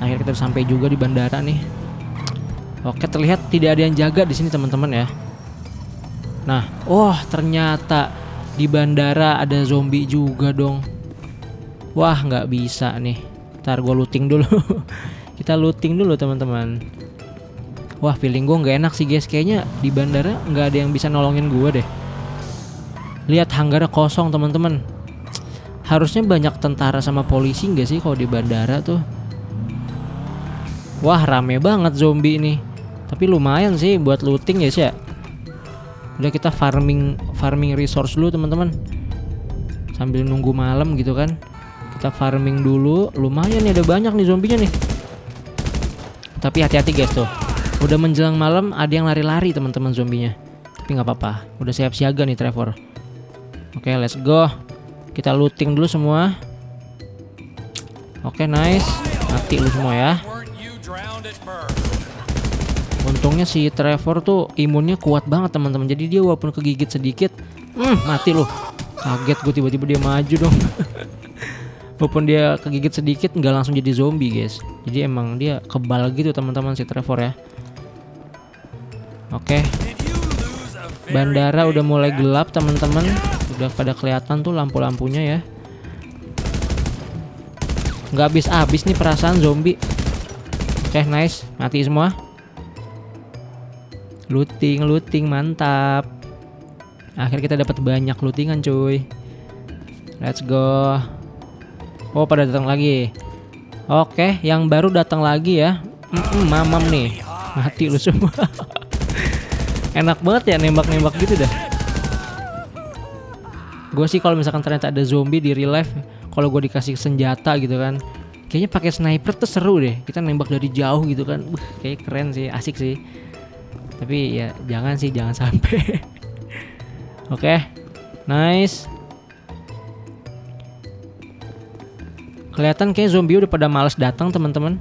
Akhirnya kita sampai juga di bandara nih. Oke, terlihat tidak ada yang jaga di sini teman-teman ya. Nah, oh ternyata di bandara ada zombie juga dong. Wah nggak bisa nih. Ntar gue looting dulu. Kita looting dulu teman-teman. Wah feeling gue nggak enak sih guys. Kayaknya di bandara nggak ada yang bisa nolongin gue deh. Lihat hanggarnya kosong teman-teman. Harusnya banyak tentara sama polisi nggak sih kalau di bandara tuh? Wah, rame banget zombie ini. Tapi lumayan sih buat looting ya sih ya. Udah kita farming farming resource dulu teman-teman. Sambil nunggu malam gitu kan. Kita farming dulu. Lumayan nih, ada banyak nih zombinya nih. Tapi hati-hati guys tuh. Udah menjelang malam ada yang lari-lari teman-teman zombinya. Tapi nggak apa-apa. Udah siap siaga nih Trevor. Oke, let's go. Kita looting dulu semua. Oke, nice. Mati lu semua ya. Untungnya si Trevor tuh imunnya kuat banget teman-teman. Jadi dia walaupun kegigit sedikit, hmm, mati lu. Kaget gue tiba-tiba dia maju dong. Walaupun dia kegigit sedikit nggak langsung jadi zombie guys. Jadi emang dia kebal gitu teman-teman si Trevor ya. Oke. Bandara udah mulai gelap teman-teman. Udah pada kelihatan tuh lampu-lampunya ya. Nggak habis-habis nih perasaan zombie. Oke, nice. Mati semua. Looting, looting mantap. Akhirnya kita dapat banyak lootingan cuy. Let's go. Oh, pada datang lagi. Oke, yang baru datang lagi ya. Mm-mm, mamam nih. Mati lu semua. Enak banget ya nembak-nembak gitu dah. Gue sih kalau misalkan ternyata ada zombie di real life, kalau gue dikasih senjata gitu kan, kayaknya pakai sniper tuh seru deh. Kita nembak dari jauh gitu kan. Buh, kayak keren sih, asik sih. Tapi ya jangan sih, jangan sampai. Oke, nice. Kelihatan kayak zombie udah pada males datang teman-teman.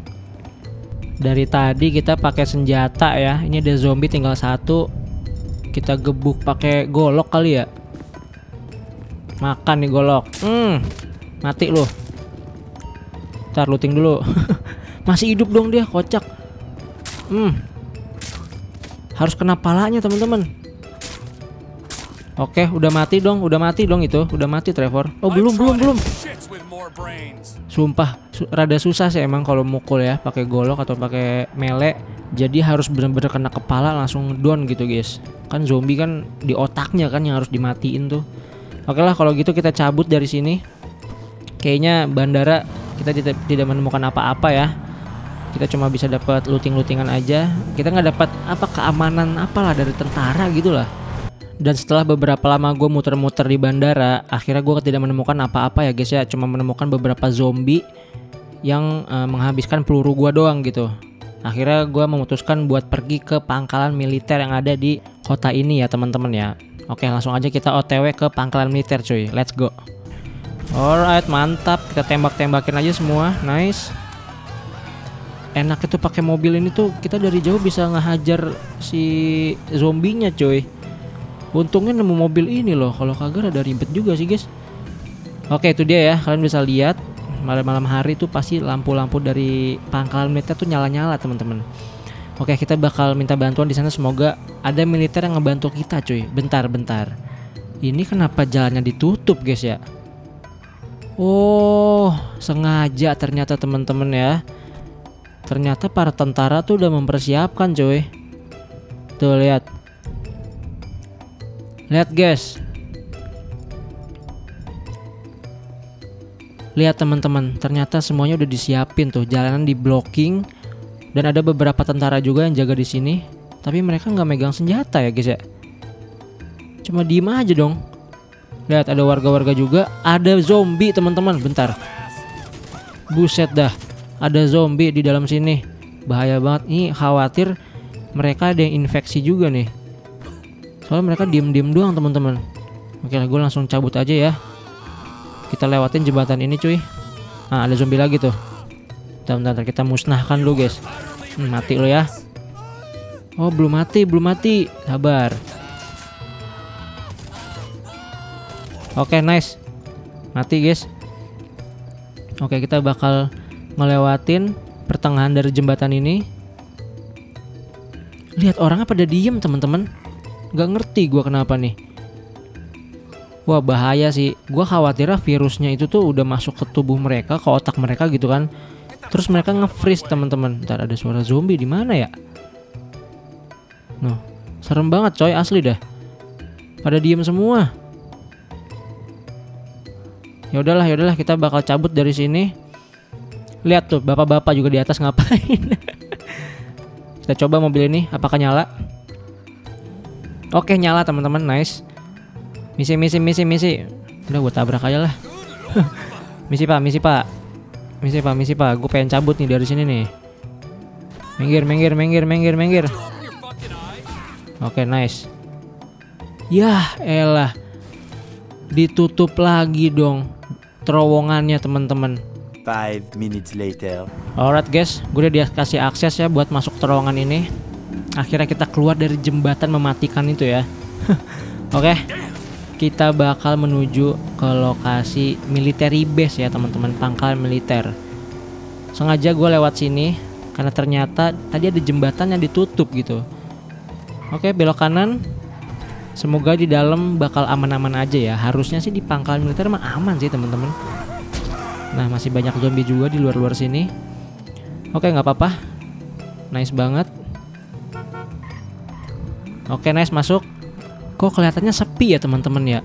Dari tadi kita pakai senjata ya. Ini ada zombie tinggal satu. Kita gebuk pakai golok kali ya. Makan nih golok. Hmm, mati lu. Ntar looting dulu. Masih hidup dong dia, kocak. Hmm, harus kena palanya teman-teman. Oke, udah mati dong, udah mati dong itu, udah mati Trevor. Oh belum, belum, belum. Sumpah su rada susah sih emang kalau mukul ya pakai golok atau pakai melee. Jadi harus bener-bener kena kepala langsung down gitu guys. Kan zombie kan di otaknya kan yang harus dimatiin tuh. Oke lah kalau gitu kita cabut dari sini. Kayaknya bandara kita tidak, tidak menemukan apa-apa ya. Kita cuma bisa dapat looting-lootingan aja. Kita nggak dapat apa keamanan apalah dari tentara gitulah. Dan setelah beberapa lama gue muter-muter di bandara, akhirnya gue tidak menemukan apa-apa ya guys ya. Cuma menemukan beberapa zombie yang e, menghabiskan peluru gue doang gitu. Akhirnya gue memutuskan buat pergi ke pangkalan militer yang ada di kota ini ya teman-teman ya. Oke, langsung aja kita O T W ke pangkalan militer cuy. Let's go. Alright, mantap. Kita tembak-tembakin aja semua. Nice. Enaknya tuh pakai mobil ini tuh kita dari jauh bisa ngehajar si zombinya cuy. Untungnya nemu mobil ini loh. Kalau kagak ada ribet juga sih guys. Oke, itu dia ya. Kalian bisa lihat malam-malam hari tuh pasti lampu-lampu dari pangkalan militer tuh nyala-nyala teman-teman. Oke, kita bakal minta bantuan di sana. Semoga ada militer yang ngebantu kita cuy. Bentar-bentar. Ini kenapa jalannya ditutup guys ya? Oh, sengaja ternyata teman-teman ya. Ternyata para tentara tuh udah mempersiapkan cuy. Tuh lihat. Lihat guys. Lihat teman-teman, ternyata semuanya udah disiapin tuh. Jalanan di blocking dan ada beberapa tentara juga yang jaga di sini, tapi mereka nggak megang senjata ya guys ya. Cuma diem aja dong. Lihat ada warga-warga juga, ada zombie teman-teman. Bentar. Buset dah. Ada zombie di dalam sini. Bahaya banget nih, khawatir mereka ada yang infeksi juga nih. Soalnya mereka diem-diem doang teman-teman. Oke lah, gue langsung cabut aja ya. Kita lewatin jembatan ini cuy. Nah, ada zombie lagi tuh. Bentar-bentar, kita musnahkan lu guys. Hmm, mati lu ya. Oh belum mati, belum mati. Sabar. Oke, nice. Mati guys. Oke, kita bakal ngelewatin pertengahan dari jembatan ini. Lihat orangnya pada diem teman-teman. Gak ngerti gue kenapa nih. Wah bahaya sih. Gue khawatirnya virusnya itu tuh udah masuk ke tubuh mereka, ke otak mereka gitu kan. Terus mereka nge-freeze teman-teman. Ntar ada suara zombie di mana ya? Noh, serem banget coy, asli dah. Pada diem semua. Ya udahlah, ya udahlah kita bakal cabut dari sini. Lihat tuh, bapak-bapak juga di atas ngapain. Kita coba mobil ini, apakah nyala? Oke, nyala teman-teman, nice. Misi, misi, misi, misi. Udah gue tabrak aja lah. Misi pak, misi pak. Misi pak, misi pak. Gue pengen cabut nih dari sini nih. Minggir, minggir, minggir, minggir, minggir. Oke, nice. Yah, elah. Ditutup lagi dong terowongannya teman-teman. five minutes later. Alright guys, gue udah dikasih akses ya buat masuk terowongan ini. Akhirnya kita keluar dari jembatan mematikan itu ya. Oke, okay. Kita bakal menuju ke lokasi military base ya teman-teman, pangkalan militer. Sengaja gue lewat sini karena ternyata tadi ada jembatan yang ditutup gitu. Oke, okay, belok kanan. Semoga di dalam bakal aman-aman aja ya. Harusnya sih di pangkalan militer mah aman sih teman-teman. Nah, masih banyak zombie juga di luar-luar sini. Oke, nggak apa-apa. Nice banget. Oke, nice, masuk. Kok kelihatannya sepi ya teman-teman ya.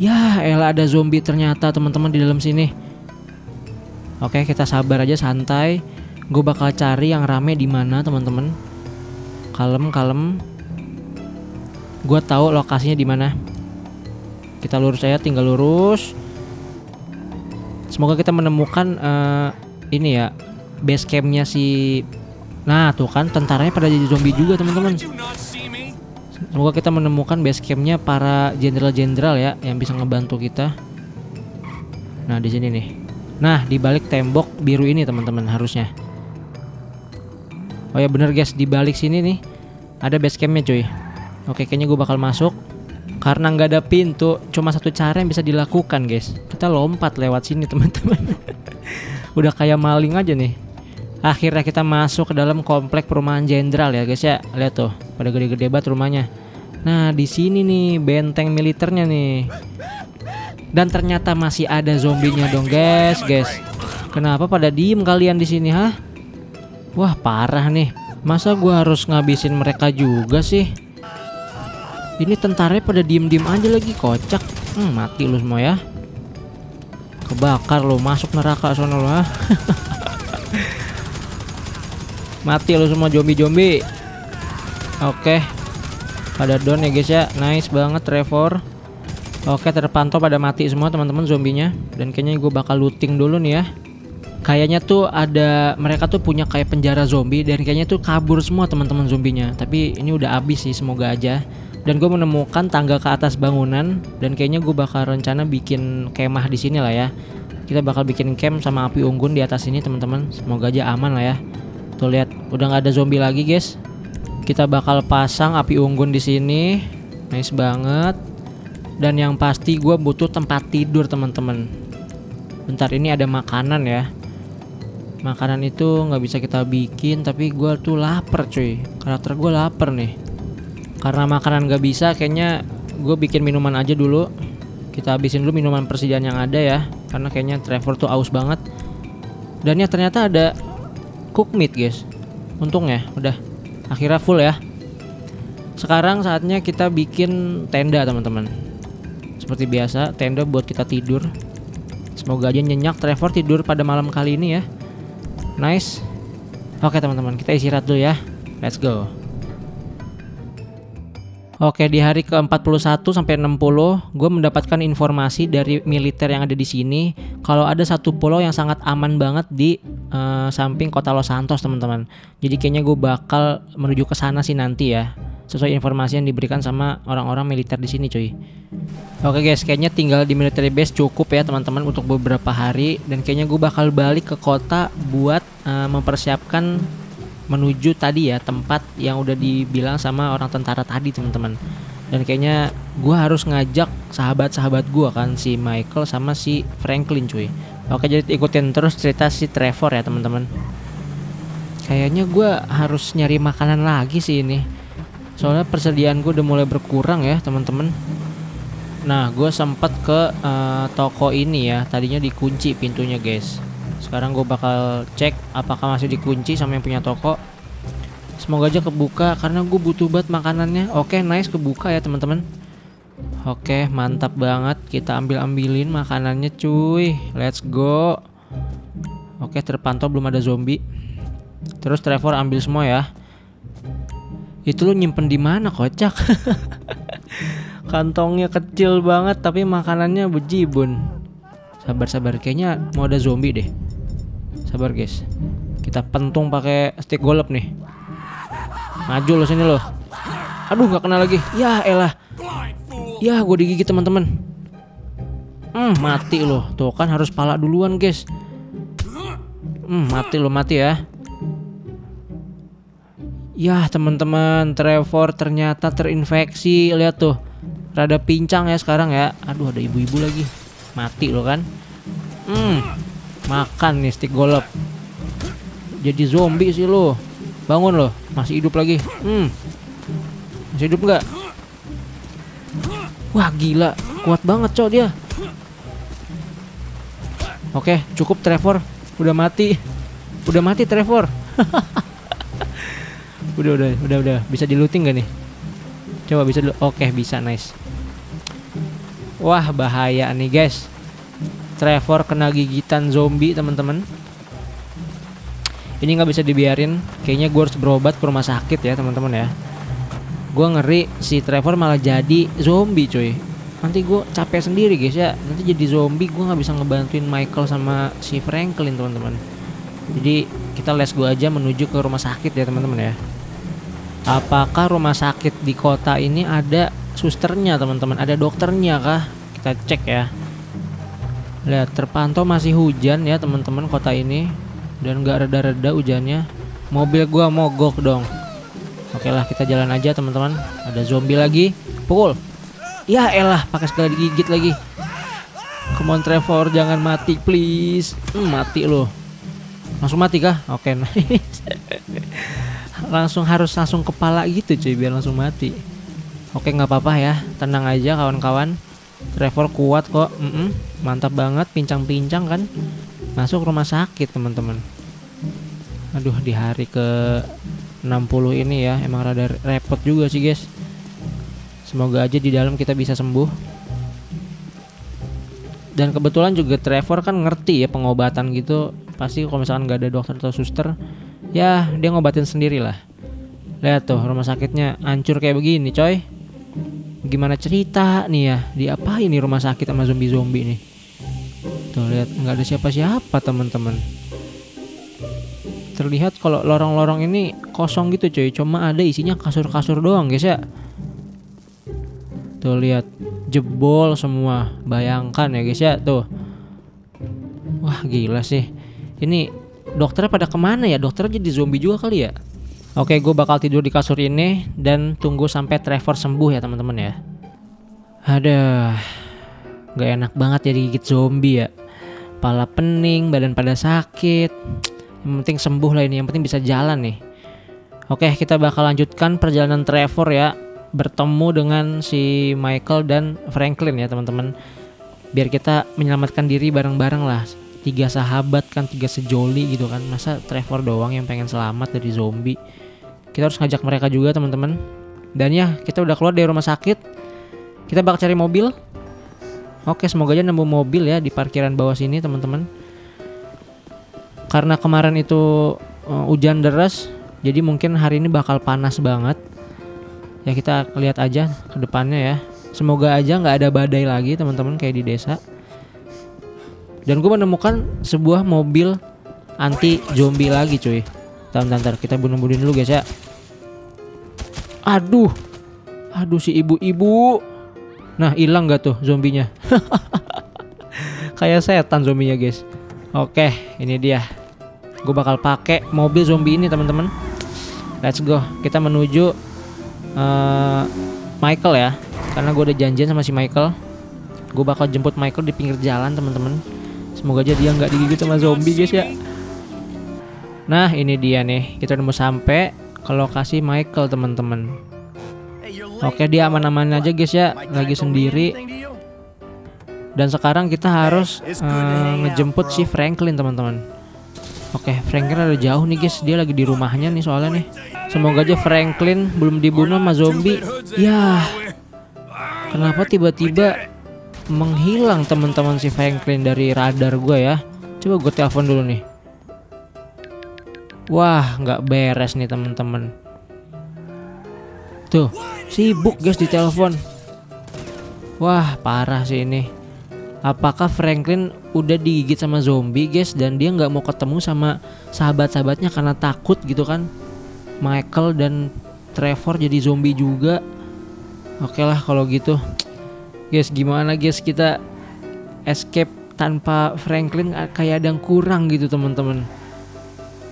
Ya elah, ada zombie ternyata teman-teman di dalam sini. Oke, kita sabar aja, santai. Gue bakal cari yang rame di mana teman-teman. Kalem-kalem. Gue tahu lokasinya di mana. Kita lurus aja, tinggal lurus. Semoga kita menemukan uh, ini ya, base campnya si. Nah tuh kan, tentaranya pada jadi zombie juga teman-teman. Semoga kita menemukan base campnya para jenderal-jenderal ya, yang bisa ngebantu kita. Nah di sini nih. Nah di balik tembok biru ini teman-teman harusnya. Oh ya bener guys, di balik sini nih ada base campnya cuy. Oke, kayaknya gue bakal masuk. Karena nggak ada pintu, cuma satu cara yang bisa dilakukan guys. Kita lompat lewat sini teman-teman. Udah kayak maling aja nih. Akhirnya kita masuk ke dalam komplek perumahan jenderal ya guys ya. Lihat tuh, pada gede-gede banget rumahnya. Nah di sini nih benteng militernya nih. Dan ternyata masih ada zombinya dong guys, guys. Kenapa pada diem kalian di sini ha? Wah parah nih. Masa gue harus ngabisin mereka juga sih? Ini tentaranya pada diem-diem aja lagi, kocak. Hmm, mati lu semua ya. Kebakar lu, masuk neraka sono lu. Mati lu semua zombie-zombie. Oke. Pada down ya guys ya. Nice banget Trevor. Oke, terpantau pada mati semua teman-teman zombinya. Dan kayaknya gue bakal looting dulu nih ya. Kayaknya tuh ada, mereka tuh punya kayak penjara zombie. Dan kayaknya tuh kabur semua teman-teman zombinya. Tapi ini udah habis sih, semoga aja. Dan gue menemukan tangga ke atas bangunan, dan kayaknya gue bakal rencana bikin kemah di sini lah ya. Kita bakal bikin camp sama api unggun di atas ini teman-teman. Semoga aja aman lah ya. Tuh lihat, udah nggak ada zombie lagi guys. Kita bakal pasang api unggun di sini. Nice banget. Dan yang pasti gue butuh tempat tidur teman-teman. Bentar, ini ada makanan ya. Makanan itu nggak bisa kita bikin, tapi gue tuh lapar cuy. Karakter gue lapar nih. Karena makanan gak bisa, kayaknya gue bikin minuman aja dulu. Kita habisin dulu minuman persediaan yang ada ya. Karena kayaknya Trevor tuh aus banget. Dan ya ternyata ada cook meat guys. Untung ya, udah. Akhirnya full ya. Sekarang saatnya kita bikin tenda teman-teman. Seperti biasa, tenda buat kita tidur. Semoga aja nyenyak Trevor tidur pada malam kali ini ya. Nice. Oke teman-teman, kita istirahat dulu ya. Let's go. Oke, di hari ke empat puluh satu sampai enam puluh, gue mendapatkan informasi dari militer yang ada di sini kalau ada satu pulau yang sangat aman banget di uh, samping kota Los Santos, teman-teman. Jadi kayaknya gue bakal menuju ke sana sih nanti ya, sesuai informasi yang diberikan sama orang-orang militer di sini, cuy. Oke guys, kayaknya tinggal di military base cukup ya, teman-teman, untuk beberapa hari. Dan kayaknya gue bakal balik ke kota buat uh, mempersiapkan menuju tadi ya, tempat yang udah dibilang sama orang tentara tadi teman-teman. Dan kayaknya gue harus ngajak sahabat-sahabat gue kan, si Michael sama si Franklin cuy. Oke, jadi ikutin terus cerita si Trevor ya teman-teman. Kayaknya gue harus nyari makanan lagi sih ini. Soalnya persediaan gue udah mulai berkurang ya teman-teman. Nah gue sempet ke uh, toko ini ya. Tadinya dikunci pintunya guys. Sekarang gue bakal cek apakah masih dikunci sama yang punya toko. Semoga aja kebuka karena gue butuh banget makanannya. Oke, nice, kebuka ya teman-teman. Oke, mantap banget. Kita ambil-ambilin makanannya, cuy. Let's go. Oke, terpantau belum ada zombie. Terus Trevor ambil semua ya. Itu lu nyimpen di mana, kocak? Kantongnya kecil banget tapi makanannya bejibun. Sabar-sabar, kayaknya mau ada zombie deh. Sabar, guys. Kita pentung pakai stick golep nih. Maju lo sini lo. Aduh, nggak kena lagi. Ya elah. Ya, gue digigit teman-teman. Hmm, mati lo. Tuh kan harus pala duluan, guys. Hmm, mati lo, mati ya. Ya teman-teman, Trevor ternyata terinfeksi. Lihat tuh, rada pincang ya sekarang ya. Aduh, ada ibu-ibu lagi. Mati lo kan. Hmm, makan nih stick golep. Jadi zombie sih lo. Bangun lo, masih hidup lagi. Hmm, masih hidup nggak? Wah gila, kuat banget cowok dia. Oke, cukup Trevor, udah mati, udah mati Trevor. Udah, udah, udah, udah. Bisa diluting gak nih? Coba bisa dulu. Oke, bisa, nice. Wah, bahaya nih guys. Trevor kena gigitan zombie, teman-teman. Ini nggak bisa dibiarin. Kayaknya gue harus berobat ke rumah sakit ya, teman-teman ya. Gue ngeri si Trevor malah jadi zombie, cuy. Nanti gue capek sendiri, guys ya. Nanti jadi zombie, gue nggak bisa ngebantuin Michael sama si Franklin, teman-teman. Jadi kita let's go aja menuju ke rumah sakit ya, teman-teman ya. Apakah rumah sakit di kota ini ada susternya, teman-teman? Ada dokternya kah? Kita cek ya. Lihat, terpantau masih hujan ya, teman-teman, kota ini. Dan gak reda-reda hujannya. Mobil gua mogok dong. Oke lah, kita jalan aja, teman-teman. Ada zombie lagi. Pukul. Ya elah, pakai segala digigit lagi. Come on Trevor, jangan mati please. Hmm, mati loh. Langsung mati kah? Oke, nice. Langsung harus langsung kepala gitu cuy, biar langsung mati. Oke, nggak apa-apa ya, tenang aja kawan-kawan. Trevor kuat kok. Mm-mm, mantap banget, pincang-pincang kan. Masuk rumah sakit teman-teman. Aduh, di hari ke enam puluh ini ya, emang rada repot juga sih guys. Semoga aja di dalam kita bisa sembuh. Dan kebetulan juga Trevor kan ngerti ya pengobatan gitu. Pasti kalau misalkan nggak ada dokter atau suster, ya dia ngobatin sendirilah. Lihat tuh rumah sakitnya hancur kayak begini coy. Gimana cerita nih ya, diapain nih rumah sakit sama zombie-zombie nih. Tuh lihat, nggak ada siapa-siapa teman-teman. Terlihat kalau lorong-lorong ini kosong gitu cuy, cuma ada isinya kasur-kasur doang guys ya. Tuh lihat, jebol semua. Bayangkan ya guys ya tuh. Wah gila sih. Ini dokternya pada kemana ya? Dokternya jadi zombie juga kali ya? Oke, gue bakal tidur di kasur ini dan tunggu sampai Trevor sembuh ya teman-teman ya. Aduh, gak enak banget ya digigit zombie ya. Pala pening, badan pada sakit. Yang penting sembuh lah ini, yang penting bisa jalan nih. Oke, kita bakal lanjutkan perjalanan Trevor ya. Bertemu dengan si Michael dan Franklin ya teman-teman. Biar kita menyelamatkan diri bareng-bareng lah. Tiga sahabat kan, tiga sejoli gitu kan. Masa Trevor doang yang pengen selamat dari zombie. Kita harus ngajak mereka juga teman-teman. Dan ya, kita udah keluar dari rumah sakit. Kita bakal cari mobil. Oke, semoga aja nemu mobil ya di parkiran bawah sini teman-teman. Karena kemarin itu uh, hujan deras, jadi mungkin hari ini bakal panas banget. Ya kita lihat aja ke depannya ya. Semoga aja nggak ada badai lagi teman-teman kayak di desa. Dan gue menemukan sebuah mobil anti zombie lagi cuy. Bentar-bentar, kita bunuh-bunuhin dulu guys ya. Aduh, aduh si ibu-ibu. Nah hilang gak tuh zombinya? Kayak setan zombinya guys. Oke, ini dia. Gue bakal pakai mobil zombie ini teman-teman. Let's go, kita menuju uh, Michael ya. Karena gue udah janjian sama si Michael. Gue bakal jemput Michael di pinggir jalan teman-teman. Semoga aja dia nggak digigit sama zombie guys ya. Nah ini dia nih, kita udah mau sampai ke lokasi Michael teman-teman. Oke, dia aman-aman aja guys ya, lagi sendiri. Dan sekarang kita harus uh, ngejemput si Franklin teman-teman. Oke, Franklin ada jauh nih guys, dia lagi di rumahnya nih soalnya nih. Semoga aja Franklin belum dibunuh sama zombie. Yah. Kenapa tiba-tiba menghilang teman-teman si Franklin dari radar gue ya? Coba gue telepon dulu nih. Wah, nggak beres nih teman-teman. Tuh, sibuk guys di telepon. Wah, parah sih ini. Apakah Franklin udah digigit sama zombie guys dan dia nggak mau ketemu sama sahabat-sahabatnya karena takut gitu kan? Michael dan Trevor jadi zombie juga. Oke lah kalau gitu. Guys, gimana guys kita escape tanpa Franklin, kayak ada yang kurang gitu teman-teman.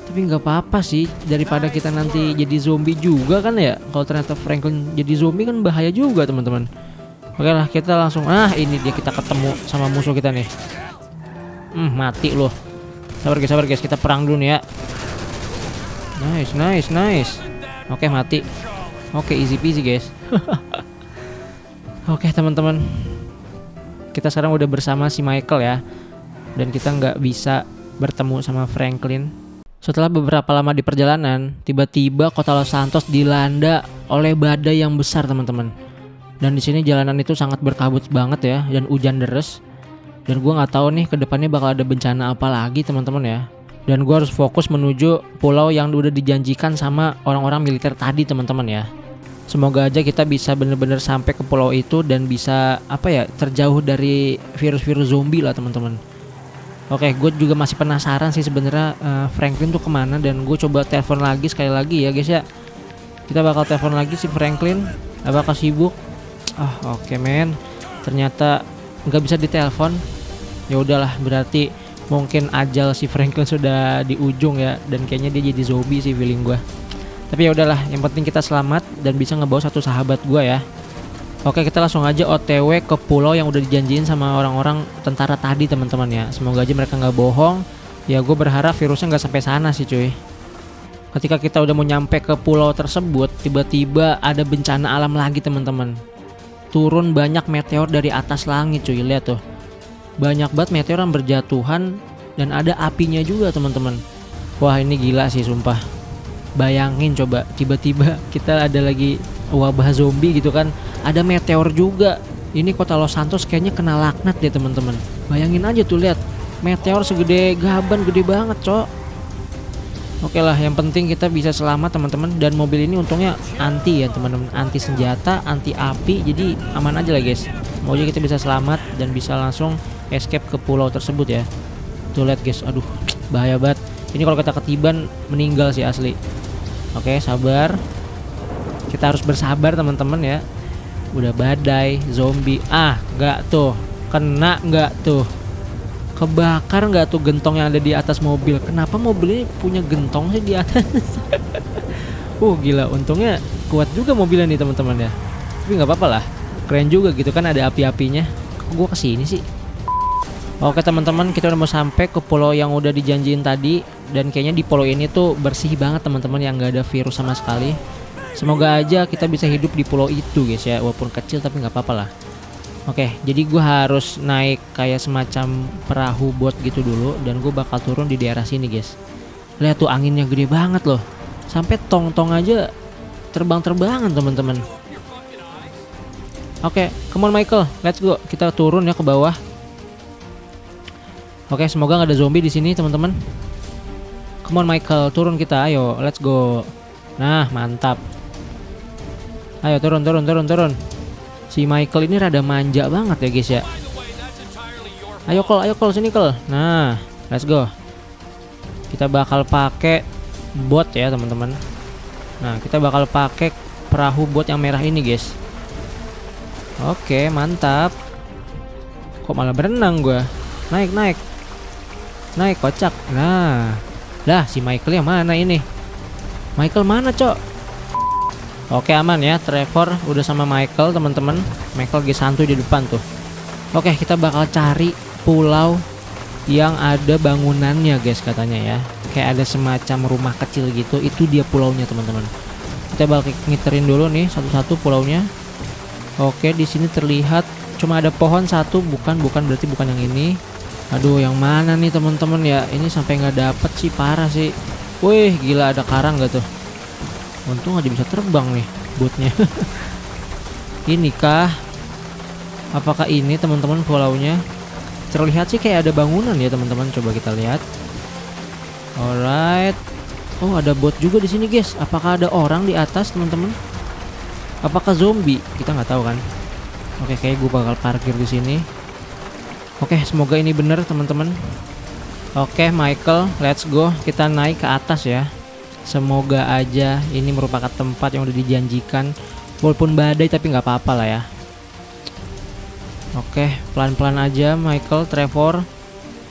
Tapi nggak apa-apa sih, daripada kita nanti jadi zombie juga kan ya. Kalau ternyata Franklin jadi zombie kan bahaya juga teman-teman. Oke lah kita langsung, ah ini dia, kita ketemu sama musuh kita nih. Hmm, mati loh. Sabar guys, sabar guys, kita perang dulu nih ya. Nice, nice, nice. Oke mati. Oke easy peasy guys. Oke teman-teman, kita sekarang udah bersama si Michael ya, dan kita nggak bisa bertemu sama Franklin. Setelah beberapa lama di perjalanan, tiba-tiba kota Los Santos dilanda oleh badai yang besar teman-teman. Dan di sini jalanan itu sangat berkabut banget ya, dan hujan deres. Dan gue nggak tahu nih kedepannya bakal ada bencana apa lagi teman-teman ya. Dan gue harus fokus menuju pulau yang udah dijanjikan sama orang-orang militer tadi teman-teman ya. Semoga aja kita bisa bener-bener sampai ke pulau itu dan bisa apa ya, terjauh dari virus-virus zombie lah teman-teman. Oke, gue juga masih penasaran sih sebenarnya uh, Franklin tuh kemana, dan gue coba telepon lagi sekali lagi ya guys ya. Kita bakal telepon lagi si Franklin, bakal sibuk. Ah oh, oke okay, men, ternyata nggak bisa ditelepon. Ya udahlah, berarti mungkin ajal si Franklin sudah di ujung ya, dan kayaknya dia jadi zombie sih feeling gue. Tapi ya udahlah, yang penting kita selamat dan bisa ngebawa satu sahabat gue ya. Oke, kita langsung aja O T W ke pulau yang udah dijanjiin sama orang-orang tentara tadi teman-teman ya. Semoga aja mereka nggak bohong. Ya gue berharap virusnya nggak sampai sana sih cuy. Ketika kita udah mau nyampe ke pulau tersebut, tiba-tiba ada bencana alam lagi teman-teman. Turun banyak meteor dari atas langit cuy, lihat tuh. Banyak banget meteor yang berjatuhan dan ada apinya juga teman-teman. Wah ini gila sih sumpah. Bayangin coba, tiba-tiba kita ada lagi wabah zombie gitu kan, ada meteor juga. Ini kota Los Santos kayaknya kena laknat deh teman-teman. Bayangin aja tuh, lihat meteor segede gaban, gede banget cok. Oke lah, yang penting kita bisa selamat teman-teman. Dan mobil ini untungnya anti ya teman-teman, anti senjata, anti api, jadi aman aja lah guys. Mau aja kita bisa selamat dan bisa langsung escape ke pulau tersebut ya. Tuh lihat guys, aduh bahaya banget. Ini kalau kita ketiban meninggal sih asli. Oke sabar, kita harus bersabar teman-teman ya. Udah badai, zombie, ah nggak tuh, kena nggak tuh, kebakar nggak tuh gentong yang ada di atas mobil. Kenapa mobilnya punya gentong sih di atas? Uh gila, untungnya kuat juga mobilnya nih teman-teman ya. Tapi nggak apa-apa lah, keren juga gitu kan, ada api-apinya. Kok gue kesini sih? Oke teman-teman, kita udah mau sampai ke pulau yang udah dijanjiin tadi. Dan kayaknya di pulau ini tuh bersih banget teman-teman, yang gak ada virus sama sekali. Semoga aja kita bisa hidup di pulau itu guys ya, walaupun kecil tapi gak apa-apa lah. Oke, jadi gue harus naik kayak semacam perahu boat gitu dulu, dan gue bakal turun di daerah sini guys. Lihat tuh anginnya gede banget loh, sampai tong-tong aja terbang-terbangan teman-teman. Oke, come on Michael, let's go. Kita turun ya ke bawah. Oke, semoga nggak ada zombie di sini, teman-teman. Come on Michael, turun kita, ayo, let's go. Nah, mantap. Ayo turun, turun, turun, turun. Si Michael ini rada manja banget ya, guys ya. Ayo Cole, ayo Cole sini Cole. Nah, let's go. Kita bakal pakai bot ya, teman-teman. Nah, kita bakal pakai perahu bot yang merah ini, guys. Oke, mantap. Kok malah berenang gua? Naik, naik. Naik kocak. Nah, lah si Michael yang mana ini? Michael mana cok? Oke aman ya, Trevor udah sama Michael teman-teman. Michael lagi santuy di depan tuh. Oke, kita bakal cari pulau yang ada bangunannya guys katanya ya. Kayak ada semacam rumah kecil gitu. Itu dia pulaunya teman-teman. Kita bakal ngiterin dulu nih satu-satu pulaunya. Oke, di sini terlihat cuma ada pohon satu, bukan bukan berarti bukan yang ini. Aduh, yang mana nih teman-teman ya? Ini sampai nggak dapet sih, parah sih. Wih, gila ada karang nggak tuh? Untung aja bisa terbang nih botnya. Ini kah? Apakah ini teman-teman pulaunya? Terlihat sih kayak ada bangunan ya teman-teman. Coba kita lihat. Alright. Oh, ada bot juga di sini guys. Apakah ada orang di atas teman-teman? Apakah zombie? Kita nggak tahu kan. Oke, kayak gue bakal parkir di sini. Oke, semoga ini bener teman-teman. Oke, Michael, let's go. Kita naik ke atas ya. Semoga aja ini merupakan tempat yang udah dijanjikan. Walaupun badai tapi nggak apa-apa lah ya. Oke, pelan-pelan aja Michael, Trevor.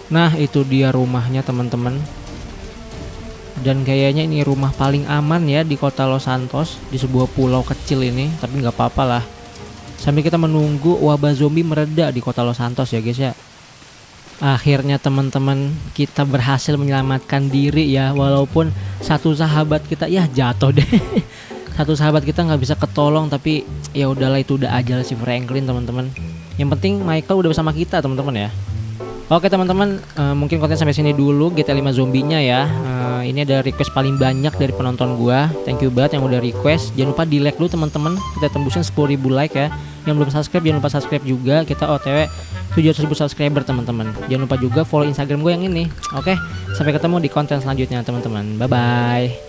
Nah, itu dia rumahnya teman-teman. Dan kayaknya ini rumah paling aman ya di kota Los Santos. Di sebuah pulau kecil ini. Tapi nggak apa-apa lah. Sambil kita menunggu wabah zombie mereda di kota Los Santos ya guys ya. Akhirnya teman-teman kita berhasil menyelamatkan diri ya, walaupun satu sahabat kita ya jatuh deh. Satu sahabat kita nggak bisa ketolong, tapi ya udahlah, itu udah ajal si Franklin teman-teman. Yang penting Michael udah bersama kita teman-teman ya. Oke teman-teman, uh, mungkin konten sampai sini dulu G T A lima zombinya ya. Uh, ini ada request paling banyak dari penonton gua. Thank you banget yang udah request. Jangan lupa di like dulu teman-teman. Kita tembusin sepuluh ribu like ya. Yang belum subscribe jangan lupa subscribe juga. Kita O T W tujuh ratus ribu subscriber teman-teman. Jangan lupa juga follow Instagram gue yang ini. Oke, sampai ketemu di konten selanjutnya teman-teman. Bye bye.